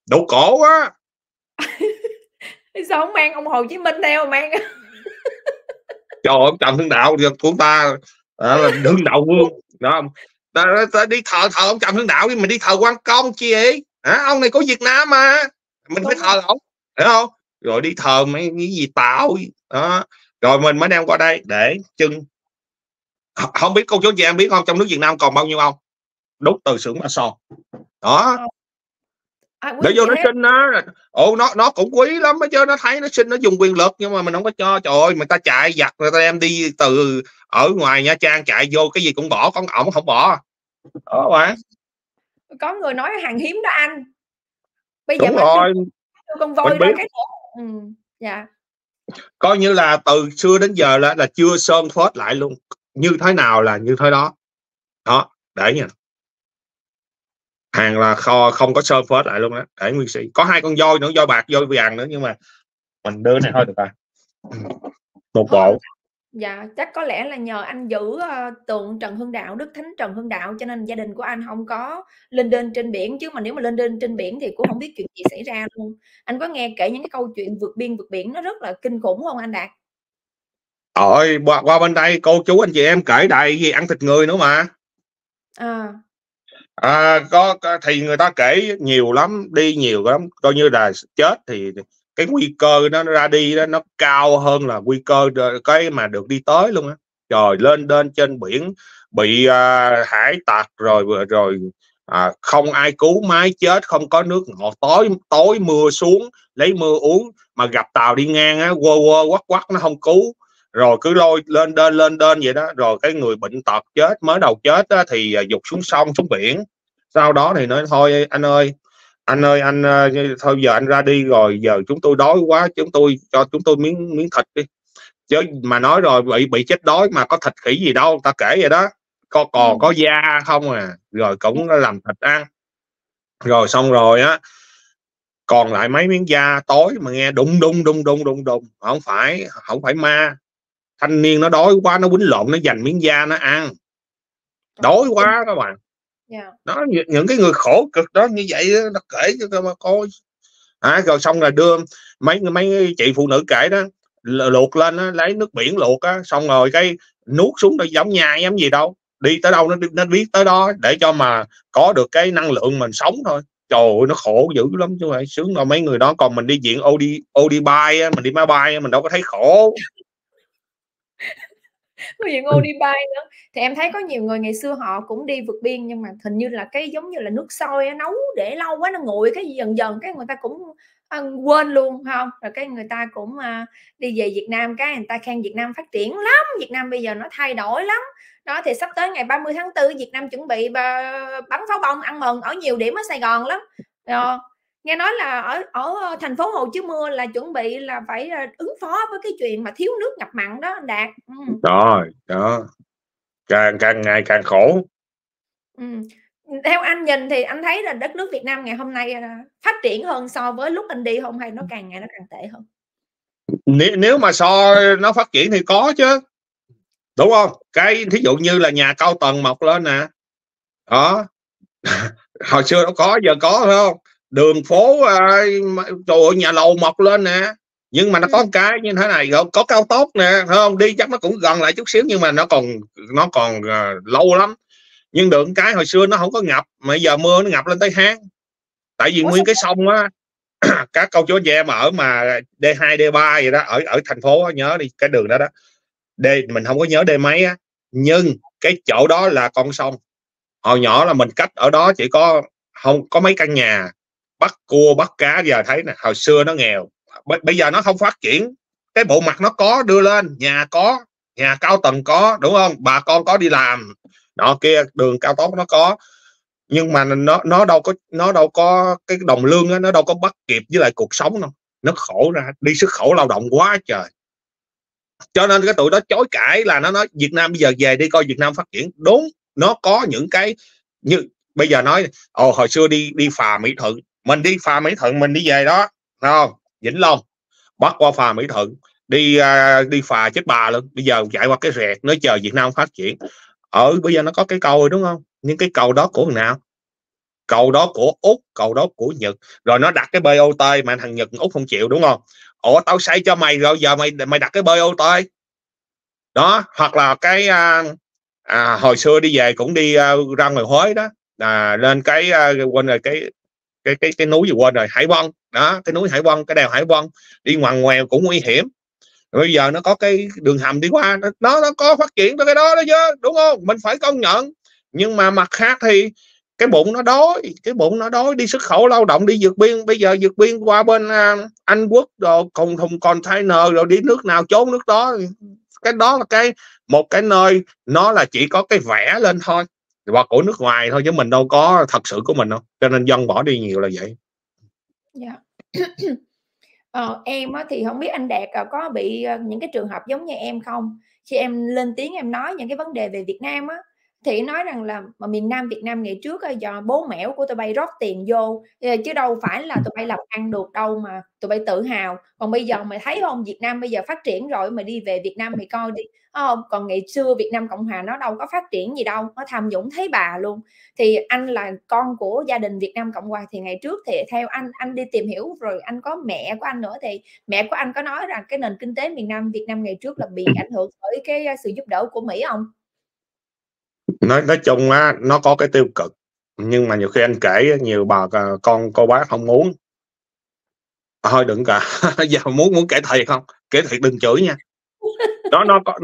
Đồ cổ á. Sao không mang ông Hồ Chí Minh theo mang. Trời ơi, Trần Hưng Đạo của ta là Hưng Đạo Vương đó, ta đi thờ ông Trần Hưng Đạo đi, mình đi thờ quan công chi vậy hả? Ông này có Việt Nam mà mình phải thờ ông, hiểu không? Rồi đi thờ mấy cái gì tạo đó, rồi mình mới đem qua đây để chưng. Không biết cô chú chị em biết không, trong nước Việt Nam còn bao nhiêu ông đúc từ xưởng Ba Son đó. Để vô nó xin á, nó cũng quý lắm á chứ, nó thấy nó xin nó dùng quyền lực nhưng mà mình không có cho. Trời ơi, người ta chạy giặt người ta đem đi từ ở ngoài Nha Trang chạy vô cái gì cũng bỏ, con ổng không bỏ. Đó bạn. Có người nói hàng hiếm đó anh. Bây giờ con voi đó cái ừ, dạ. Coi như là từ xưa đến giờ là chưa sơn phết lại luôn, như thế nào là như thế đó. Đó, để nha. Hàng là kho không có sơn phết lại luôn đó, để nguyên sĩ. Có hai con voi nữa, voi bạc voi vàng nữa, nhưng mà mình đưa này thôi được rồi, một bộ. Dạ, chắc có lẽ là nhờ anh giữ tượng Trần Hưng Đạo, Đức Thánh Trần Hưng Đạo, cho nên gia đình của anh không có lên đên trên biển. Chứ mà nếu mà lên đên trên biển thì cũng không biết chuyện gì xảy ra luôn. Anh có nghe kể những cái câu chuyện vượt biển nó rất là kinh khủng không anh Đạt? Ôi, qua bên đây cô chú anh chị em kể đại gì ăn thịt người nữa mà. À. Thì người ta kể nhiều lắm, đi nhiều lắm, coi như là chết thì cái nguy cơ nó ra đi đó, nó cao hơn là nguy cơ cái mà được đi tới luôn á. Trời, lên đên trên biển bị hải tặc rồi không ai cứu, mái chết, không có nước ngọt, tối mưa xuống lấy mưa uống, mà gặp tàu đi ngang á quắc nó không cứu, rồi cứ lôi lên đên vậy đó. Rồi cái người bệnh tật chết, mới đầu chết á, thì dục xuống sông xuống biển, sau đó thì nói thôi anh ơi thôi giờ anh ra đi rồi, giờ chúng tôi đói quá, cho chúng tôi miếng thịt đi. Chứ mà nói rồi bị chết đói mà có thịt khỉ gì đâu, ta kể vậy đó, còn có da không à. Rồi cũng làm thịt ăn, rồi xong rồi á còn lại mấy miếng da tối mà nghe đùng đùng, không phải ma. Thanh niên nó đói quá, nó quýnh lộn, nó giành miếng da nó ăn. Đói quá các bạn. Đó, những cái người khổ cực đó như vậy đó, nó kể cho các bạn coi. Rồi xong là đưa mấy chị phụ nữ kể đó, luộc lên đó, lấy nước biển luộc đó, xong rồi cái nuốt xuống nó giống nhai giống gì đâu. Đi tới đâu nó biết tới đó, để cho mà có được cái năng lượng mình sống thôi. Trời ơi, nó khổ dữ lắm chứ phải. Sướng rồi mấy người đó, còn mình đi diện Odi bay, mình đi máy bay mình đâu có thấy khổ. Về Ngô đi bay nữa thì em thấy có nhiều người ngày xưa họ cũng đi vượt biên, nhưng mà hình như là cái giống như là nước sôi nấu để lâu quá nó nguội, cái dần cái người ta cũng quên luôn không, rồi cái người ta cũng đi về Việt Nam, cái người ta khen Việt Nam phát triển lắm, Việt Nam bây giờ nó thay đổi lắm đó. Thì sắp tới ngày 30 tháng 4 Việt Nam chuẩn bị bắn pháo bông ăn mừng ở nhiều điểm ở Sài Gòn lắm. Rồi, nghe nói là ở thành phố Hồ Chí Minh là chuẩn bị là phải ứng phó với cái chuyện mà thiếu nước ngập mặn đó Đạt. Rồi, đó. Càng ngày càng khổ. Theo anh nhìn thì anh thấy là đất nước Việt Nam ngày hôm nay phát triển hơn so với lúc anh đi không, hay nó càng ngày nó càng tệ hơn? Nếu mà so nó phát triển thì có chứ, đúng không? Cái thí dụ như là nhà cao tầng mọc lên nè đó. Hồi xưa đâu có, giờ có phải không? Đường phố rồi nhà lầu mọc lên nè, nhưng mà nó có một cái như thế này, có cao tốc nè, phải không? Đi chắc nó cũng gần lại chút xíu nhưng mà nó còn lâu lắm. Nhưng được cái hồi xưa nó không có ngập, mà giờ mưa nó ngập lên tới hang. Tại vì nguyên cái sông á, các câu chó ve mà ở mà D2, D3 vậy đó, ở thành phố đó, nhớ đi cái đường đó đó. Mình không có nhớ D mấy á, nhưng cái chỗ đó là con sông. Hồi nhỏ là mình cách ở đó chỉ có không có mấy căn nhà, bắt cua bắt cá. Giờ thấy nè, hồi xưa nó nghèo, bây giờ nó không phát triển, cái bộ mặt nó có đưa lên, nhà có, nhà cao tầng có, đúng không? Bà con có đi làm đó kia, đường cao tốc nó có, nhưng mà nó đâu có cái đồng lương đó, nó đâu có bắt kịp với lại cuộc sống đâu. Nó khổ ra, đi xuất khẩu lao động quá trời. Cho nên cái tụi đó chối cãi là nó nói Việt Nam bây giờ về đi coi Việt Nam phát triển. Đúng, nó có những cái như bây giờ nói ồ hồi xưa đi phà Mỹ Thuận, mình đi phà Mỹ Thuận mình đi về đó không, Vĩnh Long bắt qua phà Mỹ Thuận đi phà chết bà luôn, bây giờ chạy qua cái rẹt nói chờ Việt Nam phát triển. Bây giờ nó có cái cầu rồi đúng không? Nhưng cái cầu đó của thằng nào? Cầu đó của Úc, cầu đó của Nhật. Rồi nó đặt cái BOT mà thằng Nhật Úc không chịu đúng không? Ủa tao xây cho mày rồi giờ mày đặt cái BOT. Đó, hoặc là cái hồi xưa đi về cũng đi ra ngoài Huế đó, lên cái quên rồi cái núi gì quên rồi, Hải Vân. Đó, cái núi Hải Vân, cái đèo Hải Vân đi ngoằn ngoèo cũng nguy hiểm. Bây giờ nó có cái đường hầm đi qua, nó có phát triển tới cái đó đó chứ, đúng không? Mình phải công nhận. Nhưng mà mặt khác thì cái bụng nó đói đi xuất khẩu lao động, đi vượt biên. Bây giờ vượt biên qua bên Anh Quốc rồi cùng thùng container rồi đi nước nào trốn nước đó. Cái đó là một cái nơi nó là chỉ có cái vẽ lên thôi, hoặc của nước ngoài thôi, chứ mình đâu có thật sự của mình đâu. Cho nên dân bỏ đi nhiều là vậy. Yeah. Em thì không biết anh Đạt có bị những cái trường hợp giống như em không? Khi em lên tiếng em nói những cái vấn đề về Việt Nam á, thì nói rằng là mà miền Nam Việt Nam ngày trước do bố mẻo của tụi bay rót tiền vô, chứ đâu phải là tụi bay làm ăn được đâu mà tụi bay tự hào. Còn bây giờ mày thấy không, Việt Nam bây giờ phát triển rồi, mày đi về Việt Nam mày coi đi. Còn ngày xưa Việt Nam Cộng Hòa nó đâu có phát triển gì đâu, nó tham nhũng thấy bà luôn. Thì anh là con của gia đình Việt Nam Cộng Hòa, thì ngày trước thì theo anh đi tìm hiểu rồi, anh có mẹ của anh nữa, thì mẹ của anh có nói rằng cái nền kinh tế miền Nam Việt Nam ngày trước là bị ảnh hưởng bởi cái sự giúp đỡ của Mỹ không? Nói chung á, nó có cái tiêu cực, nhưng mà nhiều khi anh kể nhiều bà con cô bác không muốn. Thôi đừng cả. Giờ muốn kể thiệt không? Kể thiệt đừng chửi nha. Đó, nó có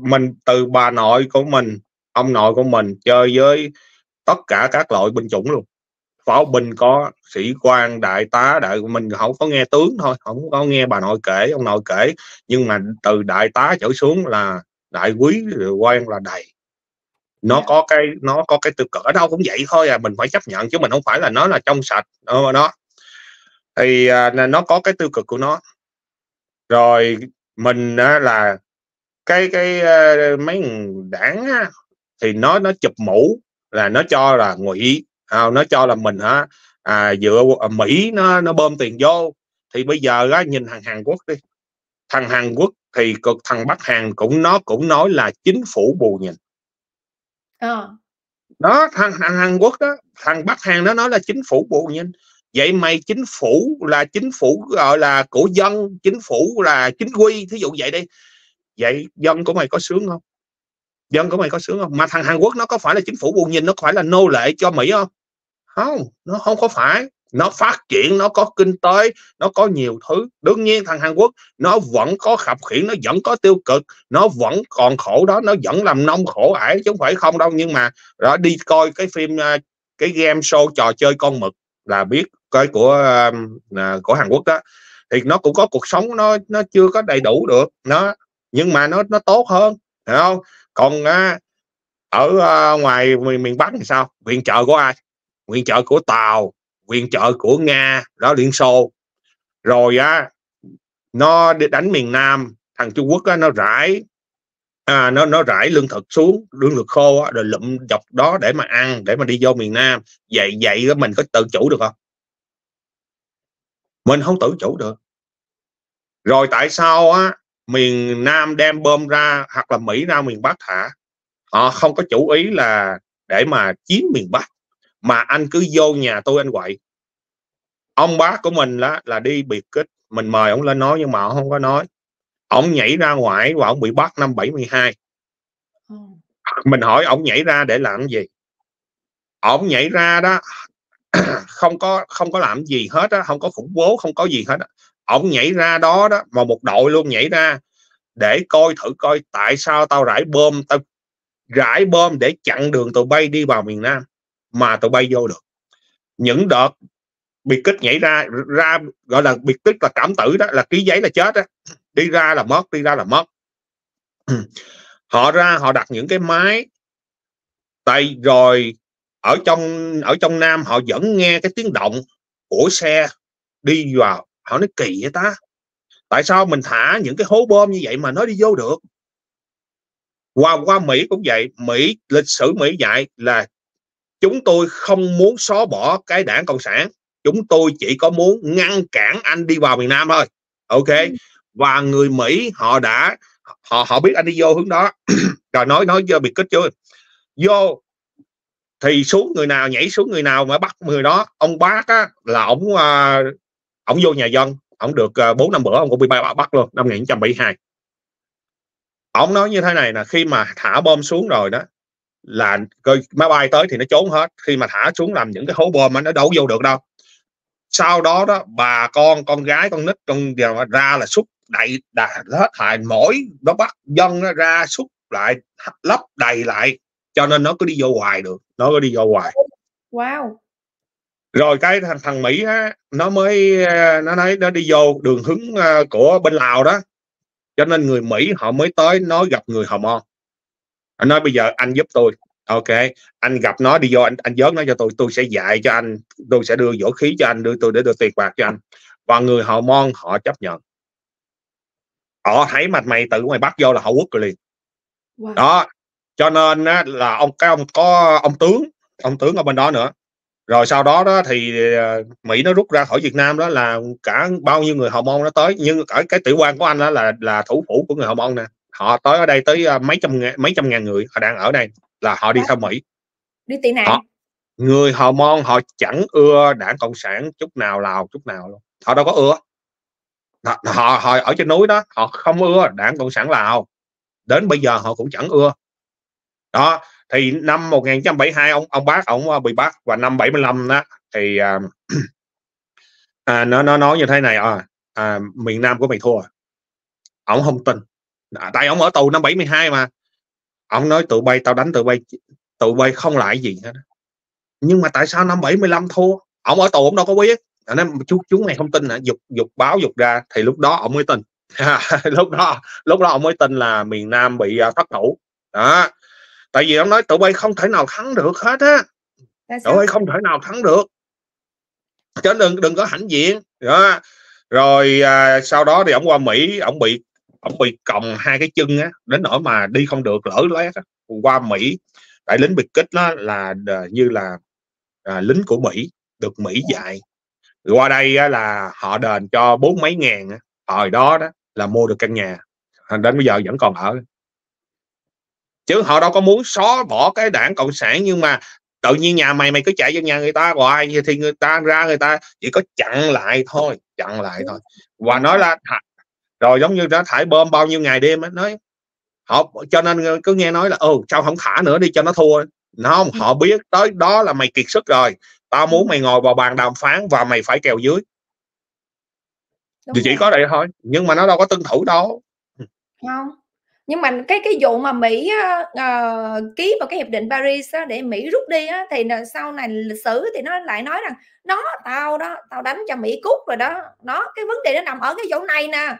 mình từ bà nội của mình, ông nội của mình chơi với tất cả các loại binh chủng luôn. Pháo binh có, sĩ quan, đại tá, mình không có nghe tướng thôi, không có nghe bà nội kể, ông nội kể, nhưng mà từ đại tá trở xuống là đại quý rồi quan là đầy. Nó có cái tiêu cực, ở đâu cũng vậy thôi à, mình phải chấp nhận chứ mình không phải là nó là trong sạch đó. Thì nó có cái tiêu cực của nó. Rồi mình là cái mấy đảng thì nó chụp mũ là nó cho là ngụy, nó cho là mình dựa Mỹ nó bơm tiền vô. Thì bây giờ nhìn thằng Hàn Quốc đi, thằng Hàn Quốc thì thằng Bắc Hàn cũng nói là chính phủ bù nhìn. Đó, thằng Hàn Quốc đó, thằng Bắc Hàn nó nói là chính phủ bù nhìn. Vậy mày chính phủ gọi là của dân, chính phủ là chính quy, thí dụ vậy đi. Vậy dân của mày có sướng không? Dân của mày có sướng không? Mà thằng Hàn Quốc nó có phải là chính phủ bù nhìn, nó có phải là nô lệ cho Mỹ không? Không, nó không có phải. Nó phát triển, nó có kinh tế, nó có nhiều thứ. Đương nhiên thằng Hàn Quốc nó vẫn có khập khiễng, nó vẫn có tiêu cực, nó vẫn còn khổ đó, nó vẫn làm nông khổ ải chứ không phải không đâu. Nhưng mà đó, đi coi cái phim, cái game show trò chơi con mực là biết cái của Hàn Quốc đó, thì nó cũng có cuộc sống, nó chưa có đầy đủ được nó, nhưng mà nó tốt hơn, hiểu không? Còn ở ngoài miền Bắc thì sao? Viện trợ của ai? viện trợ của Tàu, viện trợ của Nga đó, Liên Xô. Rồi á, nó đánh miền Nam, thằng Trung Quốc á, nó rải nó rải lương thực xuống, lương thực khô á, rồi lụm dọc đó để mà ăn, để mà đi vô miền Nam. Vậy mình có tự chủ được không? Mình không tự chủ được. Rồi tại sao á miền Nam đem bom ra hoặc là Mỹ ra miền Bắc thả? Họ không có chủ ý là để mà chiếm miền Bắc, mà anh cứ vô nhà tôi anh quậy. Ông bác của mình là đi biệt kích, mình mời ông lên nói nhưng mà ông không có nói. Ông nhảy ra ngoại và ông bị bắt năm 72. Mình hỏi ông nhảy ra để làm gì? Ông nhảy ra đó không có làm gì hết á, không có khủng bố, không có gì hết á. Ông nhảy ra đó đó mà một đội luôn nhảy ra để coi thử coi tại sao tao rải bom, tao rải bom để chặn đường tụi bay đi vào miền Nam mà tụi bay vô được. Những đợt biệt kích nhảy ra gọi là biệt kích là cảm tử đó, là ký giấy là chết đó. Đi ra là mất, đi ra là mất. Họ ra họ đặt những cái máy tay, rồi ở trong Nam họ vẫn nghe cái tiếng động của xe đi vào. Họ nói kỳ vậy ta, tại sao mình thả những cái hố bom như vậy mà nó đi vô được? Qua Mỹ cũng vậy. Mỹ, lịch sử Mỹ dạy là chúng tôi không muốn xóa bỏ cái đảng Cộng sản, chúng tôi chỉ có muốn ngăn cản anh đi vào miền Nam thôi. Ok. Và người Mỹ họ đã họ biết anh đi vô hướng đó rồi nói biệt kích chưa vô thì xuống người nào, nhảy xuống người nào mà bắt người đó. Ông bác á, là ổng vô nhà dân, ổng được 4 năm bữa ông cũng bị bắt luôn năm 1972. Ổng nói như thế này là khi mà thả bom xuống rồi đó là máy bay tới thì nó trốn hết, khi mà thả xuống làm những cái hố bom nó đâu vô được đâu. Sau đó đó bà con gái, con nít, con ra là xúc đầy hết, hại mỗi nó bắt dân nó ra xúc lại, lấp đầy lại, cho nên nó cứ đi vô hoài được, nó cứ đi vô hoài. Wow. Rồi cái thằng Mỹ á, nó đi vô đường hướng của bên Lào đó, cho nên người Mỹ họ mới tới, nó gặp người Hồ Môn, anh nói bây giờ anh giúp tôi. Ok, anh gặp nó đi vô, anh dớt nó cho tôi sẽ dạy cho anh, tôi sẽ đưa vũ khí cho anh, để đưa tiền bạc cho anh. Và người Hồ Môn họ chấp nhận, họ thấy mặt mày tự ngoài Bắc vô là họ quất rồi liền. Wow. Đó, cho nên á, là ông tướng ở bên đó nữa. Rồi sau đó đó thì Mỹ nó rút ra khỏi Việt Nam, đó là cả bao nhiêu người Hồ Môn nó tới, nhưng ở cái tiểu quan của anh đó là thủ phủ của người Hồ Môn nè, họ tới ở đây tới mấy trăm ngàn người, họ đang ở đây là họ đi theo Mỹ đi tị nạn. Người Hồ Môn họ chẳng ưa đảng Cộng sản chút nào, Lào chút nào luôn, họ đâu có ưa. Họ ở trên núi đó họ không ưa đảng Cộng sản Lào, đến bây giờ họ cũng chẳng ưa. Đó thì năm 1972 ông bác ông bị bắt, và năm 75 đó thì nó nói như thế này, miền Nam của mày thua. Ông không tin, tại ông ở tù năm 72 mà. Ông nói tụi bay, tao đánh tụi bay không lại gì hết. Nhưng mà tại sao năm 75 thua? Ông ở tù ông đâu có biết. Nên chú này không tin hả? Dục báo dục ra thì lúc đó ông mới tin. lúc đó ông mới tin là miền Nam bị thất thủ. Đó. Tại vì ông nói tụi bay không thể nào thắng được hết á. Tụi bay không thể nào thắng được. Chứ đừng có hãnh diện. Đó. Rồi sau đó thì ông qua Mỹ, ông bị còng hai cái chân á, đến nỗi mà đi không được, lỡ lét á. Qua Mỹ, tại lính biệt kích đó là như là lính của Mỹ, được Mỹ dạy. Rồi qua đây á, là họ đền cho 40 mấy ngàn á. Hồi đó đó là mua được căn nhà, đến bây giờ vẫn còn ở. Chứ họ đâu có muốn xóa bỏ cái đảng Cộng sản, nhưng mà tự nhiên nhà mày cứ chạy vô nhà người ta hoài thì người ta chỉ có chặn lại thôi. Và nói là rồi giống như đã thải bom bao nhiêu ngày đêm á, nói họ cho nên cứ nghe nói là sao không thả nữa đi cho nó thua. Nó không, họ biết tới đó là mày kiệt sức rồi, tao muốn mày ngồi vào bàn đàm phán và mày phải kèo dưới. Thì chỉ có vậy thôi, nhưng mà nó đâu có tuân thủ đâu. Không. Nhưng mà cái vụ mà Mỹ ký vào cái hiệp định Paris á, để Mỹ rút đi á, thì sau này lịch sử thì nó lại nói rằng tao đánh cho Mỹ cút rồi đó. Nó cái vấn đề nó nằm ở cái chỗ này nè.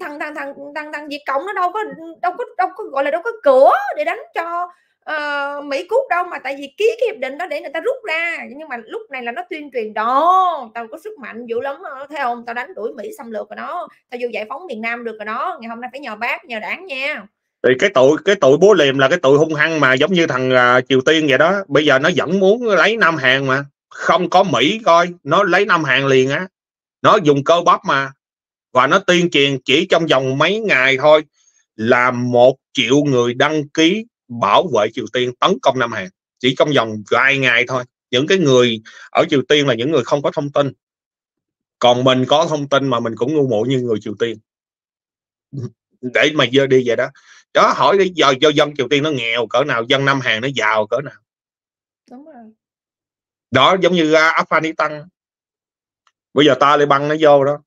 Thằng Việt Cộng nó đâu có gọi là đâu có cửa để đánh cho Mỹ cút đâu, mà tại vì ký cái hiệp định đó để người ta rút ra. Nhưng mà lúc này là nó tuyên truyền đó, tao có sức mạnh dữ lắm, thấy không, tao đánh đuổi Mỹ xâm lược rồi đó, tao vô giải phóng miền Nam được rồi đó. Ngày hôm nay phải nhờ bác, nhờ đảng nha. Thì cái tội bố liềm là cái tội hung hăng mà giống như thằng Triều Tiên vậy đó. Bây giờ nó vẫn muốn lấy Nam Hàn mà không có Mỹ coi, nó lấy Nam Hàn liền á, nó dùng cơ bắp mà. Và nó tuyên truyền chỉ trong vòng mấy ngày thôi là 1 triệu người đăng ký bảo vệ Triều Tiên tấn công Nam Hàn, chỉ trong vòng vài ngày thôi. Những cái người ở Triều Tiên là những người không có thông tin, còn mình có thông tin mà mình cũng ngu muội như người Triều Tiên để mà đi về đó. Đó, hỏi lý do dân Triều Tiên nó nghèo cỡ nào, dân Nam Hàn nó giàu cỡ nào. Đúng rồi. Đó, giống như Afghanistan bây giờ Taliban nó vô đó,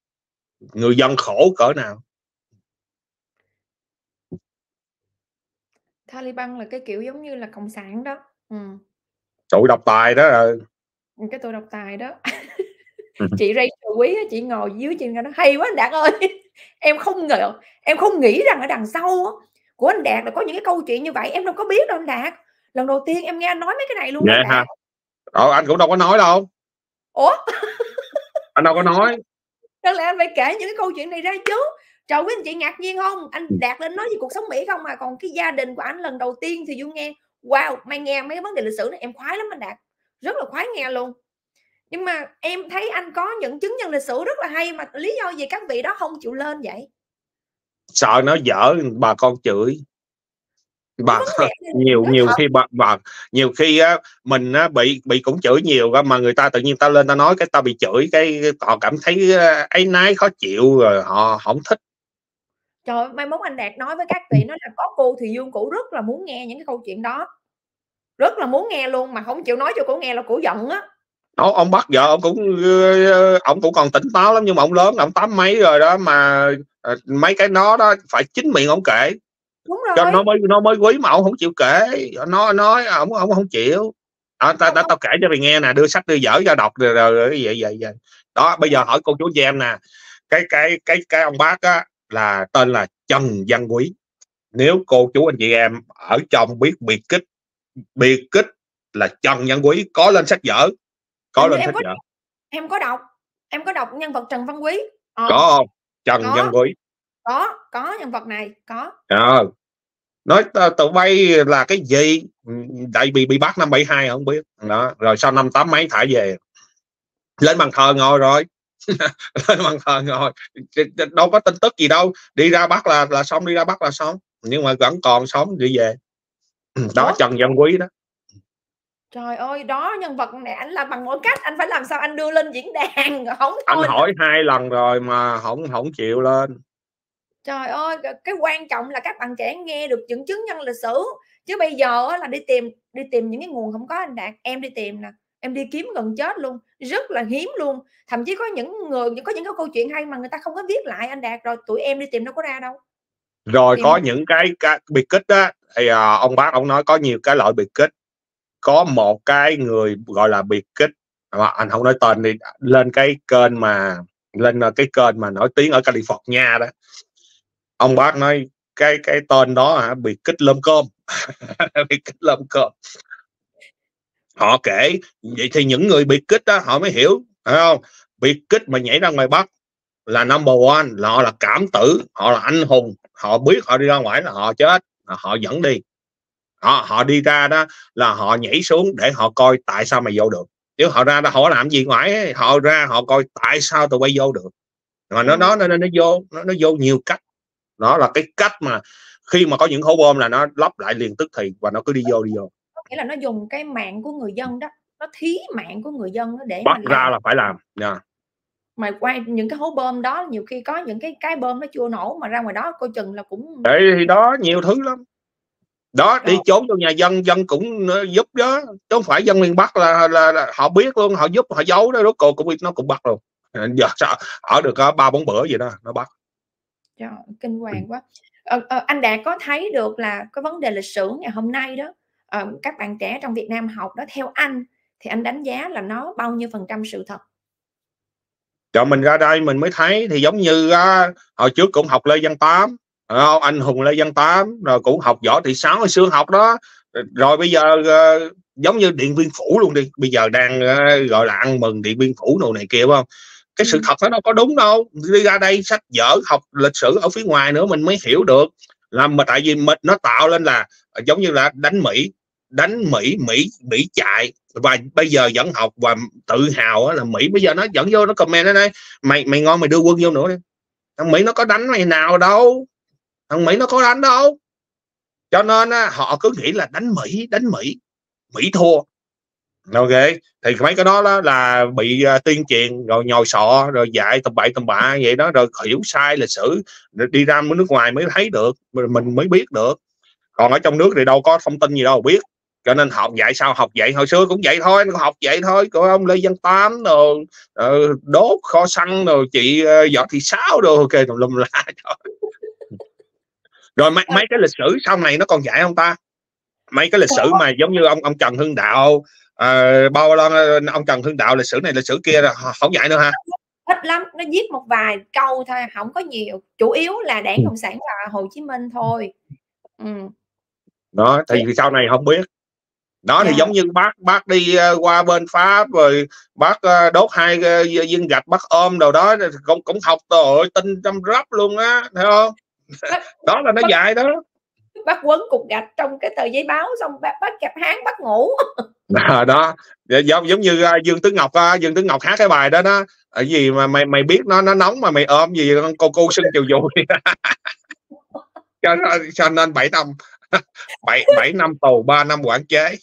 người dân khổ cỡ nào. Taliban là cái kiểu giống như là cộng sản đó. Ừ. Tội độc tài đó rồi. Cái tội độc tài đó. Chị Rachel Quý, chị ngồi dưới trên nó hay quá anh Đạt ơi. Em không nghĩ rằng ở đằng sau của anh Đạt là có những cái câu chuyện như vậy. Em đâu có biết đâu anh Đạt. Lần đầu tiên em nghe anh nói mấy cái này luôn. Dạ hả? Ờ, anh cũng đâu có nói đâu. Ủa? Anh đâu có nói. Nên là anh phải kể những cái câu chuyện này ra chứ. Trời quý anh chị ngạc nhiên không? Anh Đạt lên nói về cuộc sống Mỹ không mà. Còn cái gia đình của anh lần đầu tiên thì Du nghe, wow, mày nghe mấy vấn đề lịch sử này em khoái lắm anh Đạt, rất là khoái nghe luôn. Nhưng mà em thấy anh có những chứng nhân lịch sử rất là hay, mà lý do gì các vị đó không chịu lên vậy? Sợ nó dở, bà con chửi. Bà nhiều khi mình bị cũng chửi nhiều mà người ta tự nhiên ta lên ta nói cái ta bị chửi, cái họ cảm thấy áy náy khó chịu rồi họ không thích. Trời, mai mốt anh Đạt nói với các vị nó là có cô Thùy Dương cũ rất là muốn nghe những cái câu chuyện đó, rất là muốn nghe luôn mà không chịu nói cho cổ nghe là cổ giận á. Ông bắt vợ ông cũng còn tỉnh táo lắm, nhưng mà ông lớn, ông 80 rồi đó, mà mấy cái nó đó phải chính miệng ông kể. Đúng rồi. Cho nó mới quý mà ông không chịu kể, nó nói ông không chịu. Tao kể cho mày nghe nè, đưa sách đưa dở ra đọc rồi vậy. Đó, bây giờ hỏi cô chú em nè, cái ông bác á là tên là Trần Văn Quý. Nếu cô chú anh chị em ở trong biết biệt kích là Trần Văn Quý có lên sách vở, em có đọc nhân vật Trần Văn Quý. Có không? Trần Văn Quý. Có nhân vật này có. Nói tụi bay là cái gì? Tại bị bắt năm 72 không biết. Đó, rồi sau năm 8 mấy thả về. Lên bàn thờ ngồi rồi. Lên bàn thờ ngồi. Đâu có tin tức gì đâu, đi ra bắt là xong, đi ra bắt là xong. Nhưng mà vẫn còn sống đi về. Đó, Trần Văn Quý đó. Trời ơi, đó nhân vật này anh làm bằng mọi cách, anh phải làm sao anh đưa lên diễn đàn, không thôi. Anh hỏi 2 lần rồi mà không chịu lên. Trời ơi, cái quan trọng là các bạn trẻ nghe được những chứng nhân lịch sử. Chứ bây giờ là đi tìm những cái nguồn không có anh Đạt. Em đi tìm nè, em đi kiếm gần chết luôn, rất là hiếm luôn. Thậm chí có những người, có những cái câu chuyện hay mà người ta không có viết lại anh Đạt. Rồi tụi em đi tìm đâu có ra đâu. Rồi tìm có những cái biệt kích á, thì ông bác ông nói có nhiều cái loại biệt kích. Có một cái người gọi là biệt kích, anh không nói tên đi, lên cái kênh mà nổi tiếng ở California đó. Ông bác nói cái tên đó hả, biệt kích lơm cơm. Biệt kích lơm cơm. Họ kể vậy thì những người biệt kích đó họ mới hiểu, phải không? Biệt kích mà nhảy ra ngoài Bắc là number 1, là họ là cảm tử, họ là anh hùng, họ biết họ đi ra ngoài là họ chết, họ vẫn đi. Họ đi ra đó là họ nhảy xuống để họ coi tại sao mày vô được. Nếu họ ra đó họ làm gì ngoài ấy, họ ra họ coi tại sao tụi bay vô được. Mà nó vô nhiều cách. Nó là cái cách mà khi mà có những hố bom là nó lắp lại liền tức thì và nó cứ đi vô. Có nghĩa là nó dùng cái mạng của người dân đó, nó thí mạng của người dân đó để bắt ra là phải làm. Yeah. Mà quay những cái hố bom đó nhiều khi có những cái bom nó chưa nổ mà ra ngoài đó coi chừng là cũng thì đó nhiều thứ lắm. Đó, đi trốn trong nhà dân cũng giúp đó, chứ không phải dân miền Bắc là họ biết luôn, họ giúp, họ giấu đó, rốt cuộc cũng nó cũng bắt luôn. Giờ sao ở được 3-4 bữa gì đó nó bắt. Trời, kinh hoàng quá. Anh Đạt có thấy được là cái vấn đề lịch sử ngày hôm nay đó, các bạn trẻ trong Việt Nam học đó, theo anh thì anh đánh giá là nó bao nhiêu % sự thật? Cho mình ra đây mình mới thấy, thì giống như hồi trước cũng học Lê Văn Tám, anh hùng Lê Văn Tám, rồi cũng học Võ Thị Sáu hồi xưa học đó, Rồi bây giờ giống như Điện Biên Phủ luôn đi, bây giờ đang gọi là ăn mừng Điện Biên Phủ đồ này kia, phải không? Cái sự thật nó đâu có đúng đâu, đi ra đây sách vở học lịch sử ở phía ngoài nữa mình mới hiểu được. Là mà tại vì mình nó tạo lên là giống như là đánh Mỹ chạy, và bây giờ vẫn học và tự hào là Mỹ bây giờ nó dẫn vô nó comment ở đây mày ngon mày đưa quân vô nữa đi, thằng Mỹ nó có đánh mày nào đâu, thằng Mỹ nó có đánh đâu. Cho nên họ cứ nghĩ là đánh Mỹ thua. Ok, thì mấy cái đó là bị tuyên truyền rồi nhồi sọ rồi dạy tầm bậy tầm bạ vậy đó, rồi hiểu sai lịch sử, đi ra nước ngoài mới thấy được, mình mới biết được. Còn ở trong nước thì đâu có thông tin gì đâu biết, cho nên học dạy sao học dạy, hồi xưa cũng vậy thôi, học vậy thôi của ông Lê Văn Tám rồi đốt kho xăng rồi chị Võ Thị Sáu rồi ok lùm la. Rồi mấy cái lịch sử sau này nó còn dạy không ta, mấy cái lịch sử mà giống như ông Trần Hưng Đạo, bao lâu ông Trần Hưng Đạo lịch sử này lịch sử kia là không dạy nữa ha? Ít lắm, nó viết một vài câu thôi, không có nhiều, chủ yếu là Đảng Cộng sản và Hồ Chí Minh thôi. Đó thì sau này không biết đó thì giống như bác đi qua bên Pháp rồi bác đốt hai viên gạch bác ôm đồ đó cũng học tội tin trăm rắp luôn á, thấy không? Đó là nó dạy đó, bác quấn cục gạch trong cái tờ giấy báo xong bác kẹp háng bác ngủ đó. Giống như Dương Tứ Ngọc hát cái bài đó đó, ở gì mà mày biết nó nóng mà mày ôm gì con cô sưng chiều vui. Cho nên 7 năm 7 năm tù 3 năm quản chế.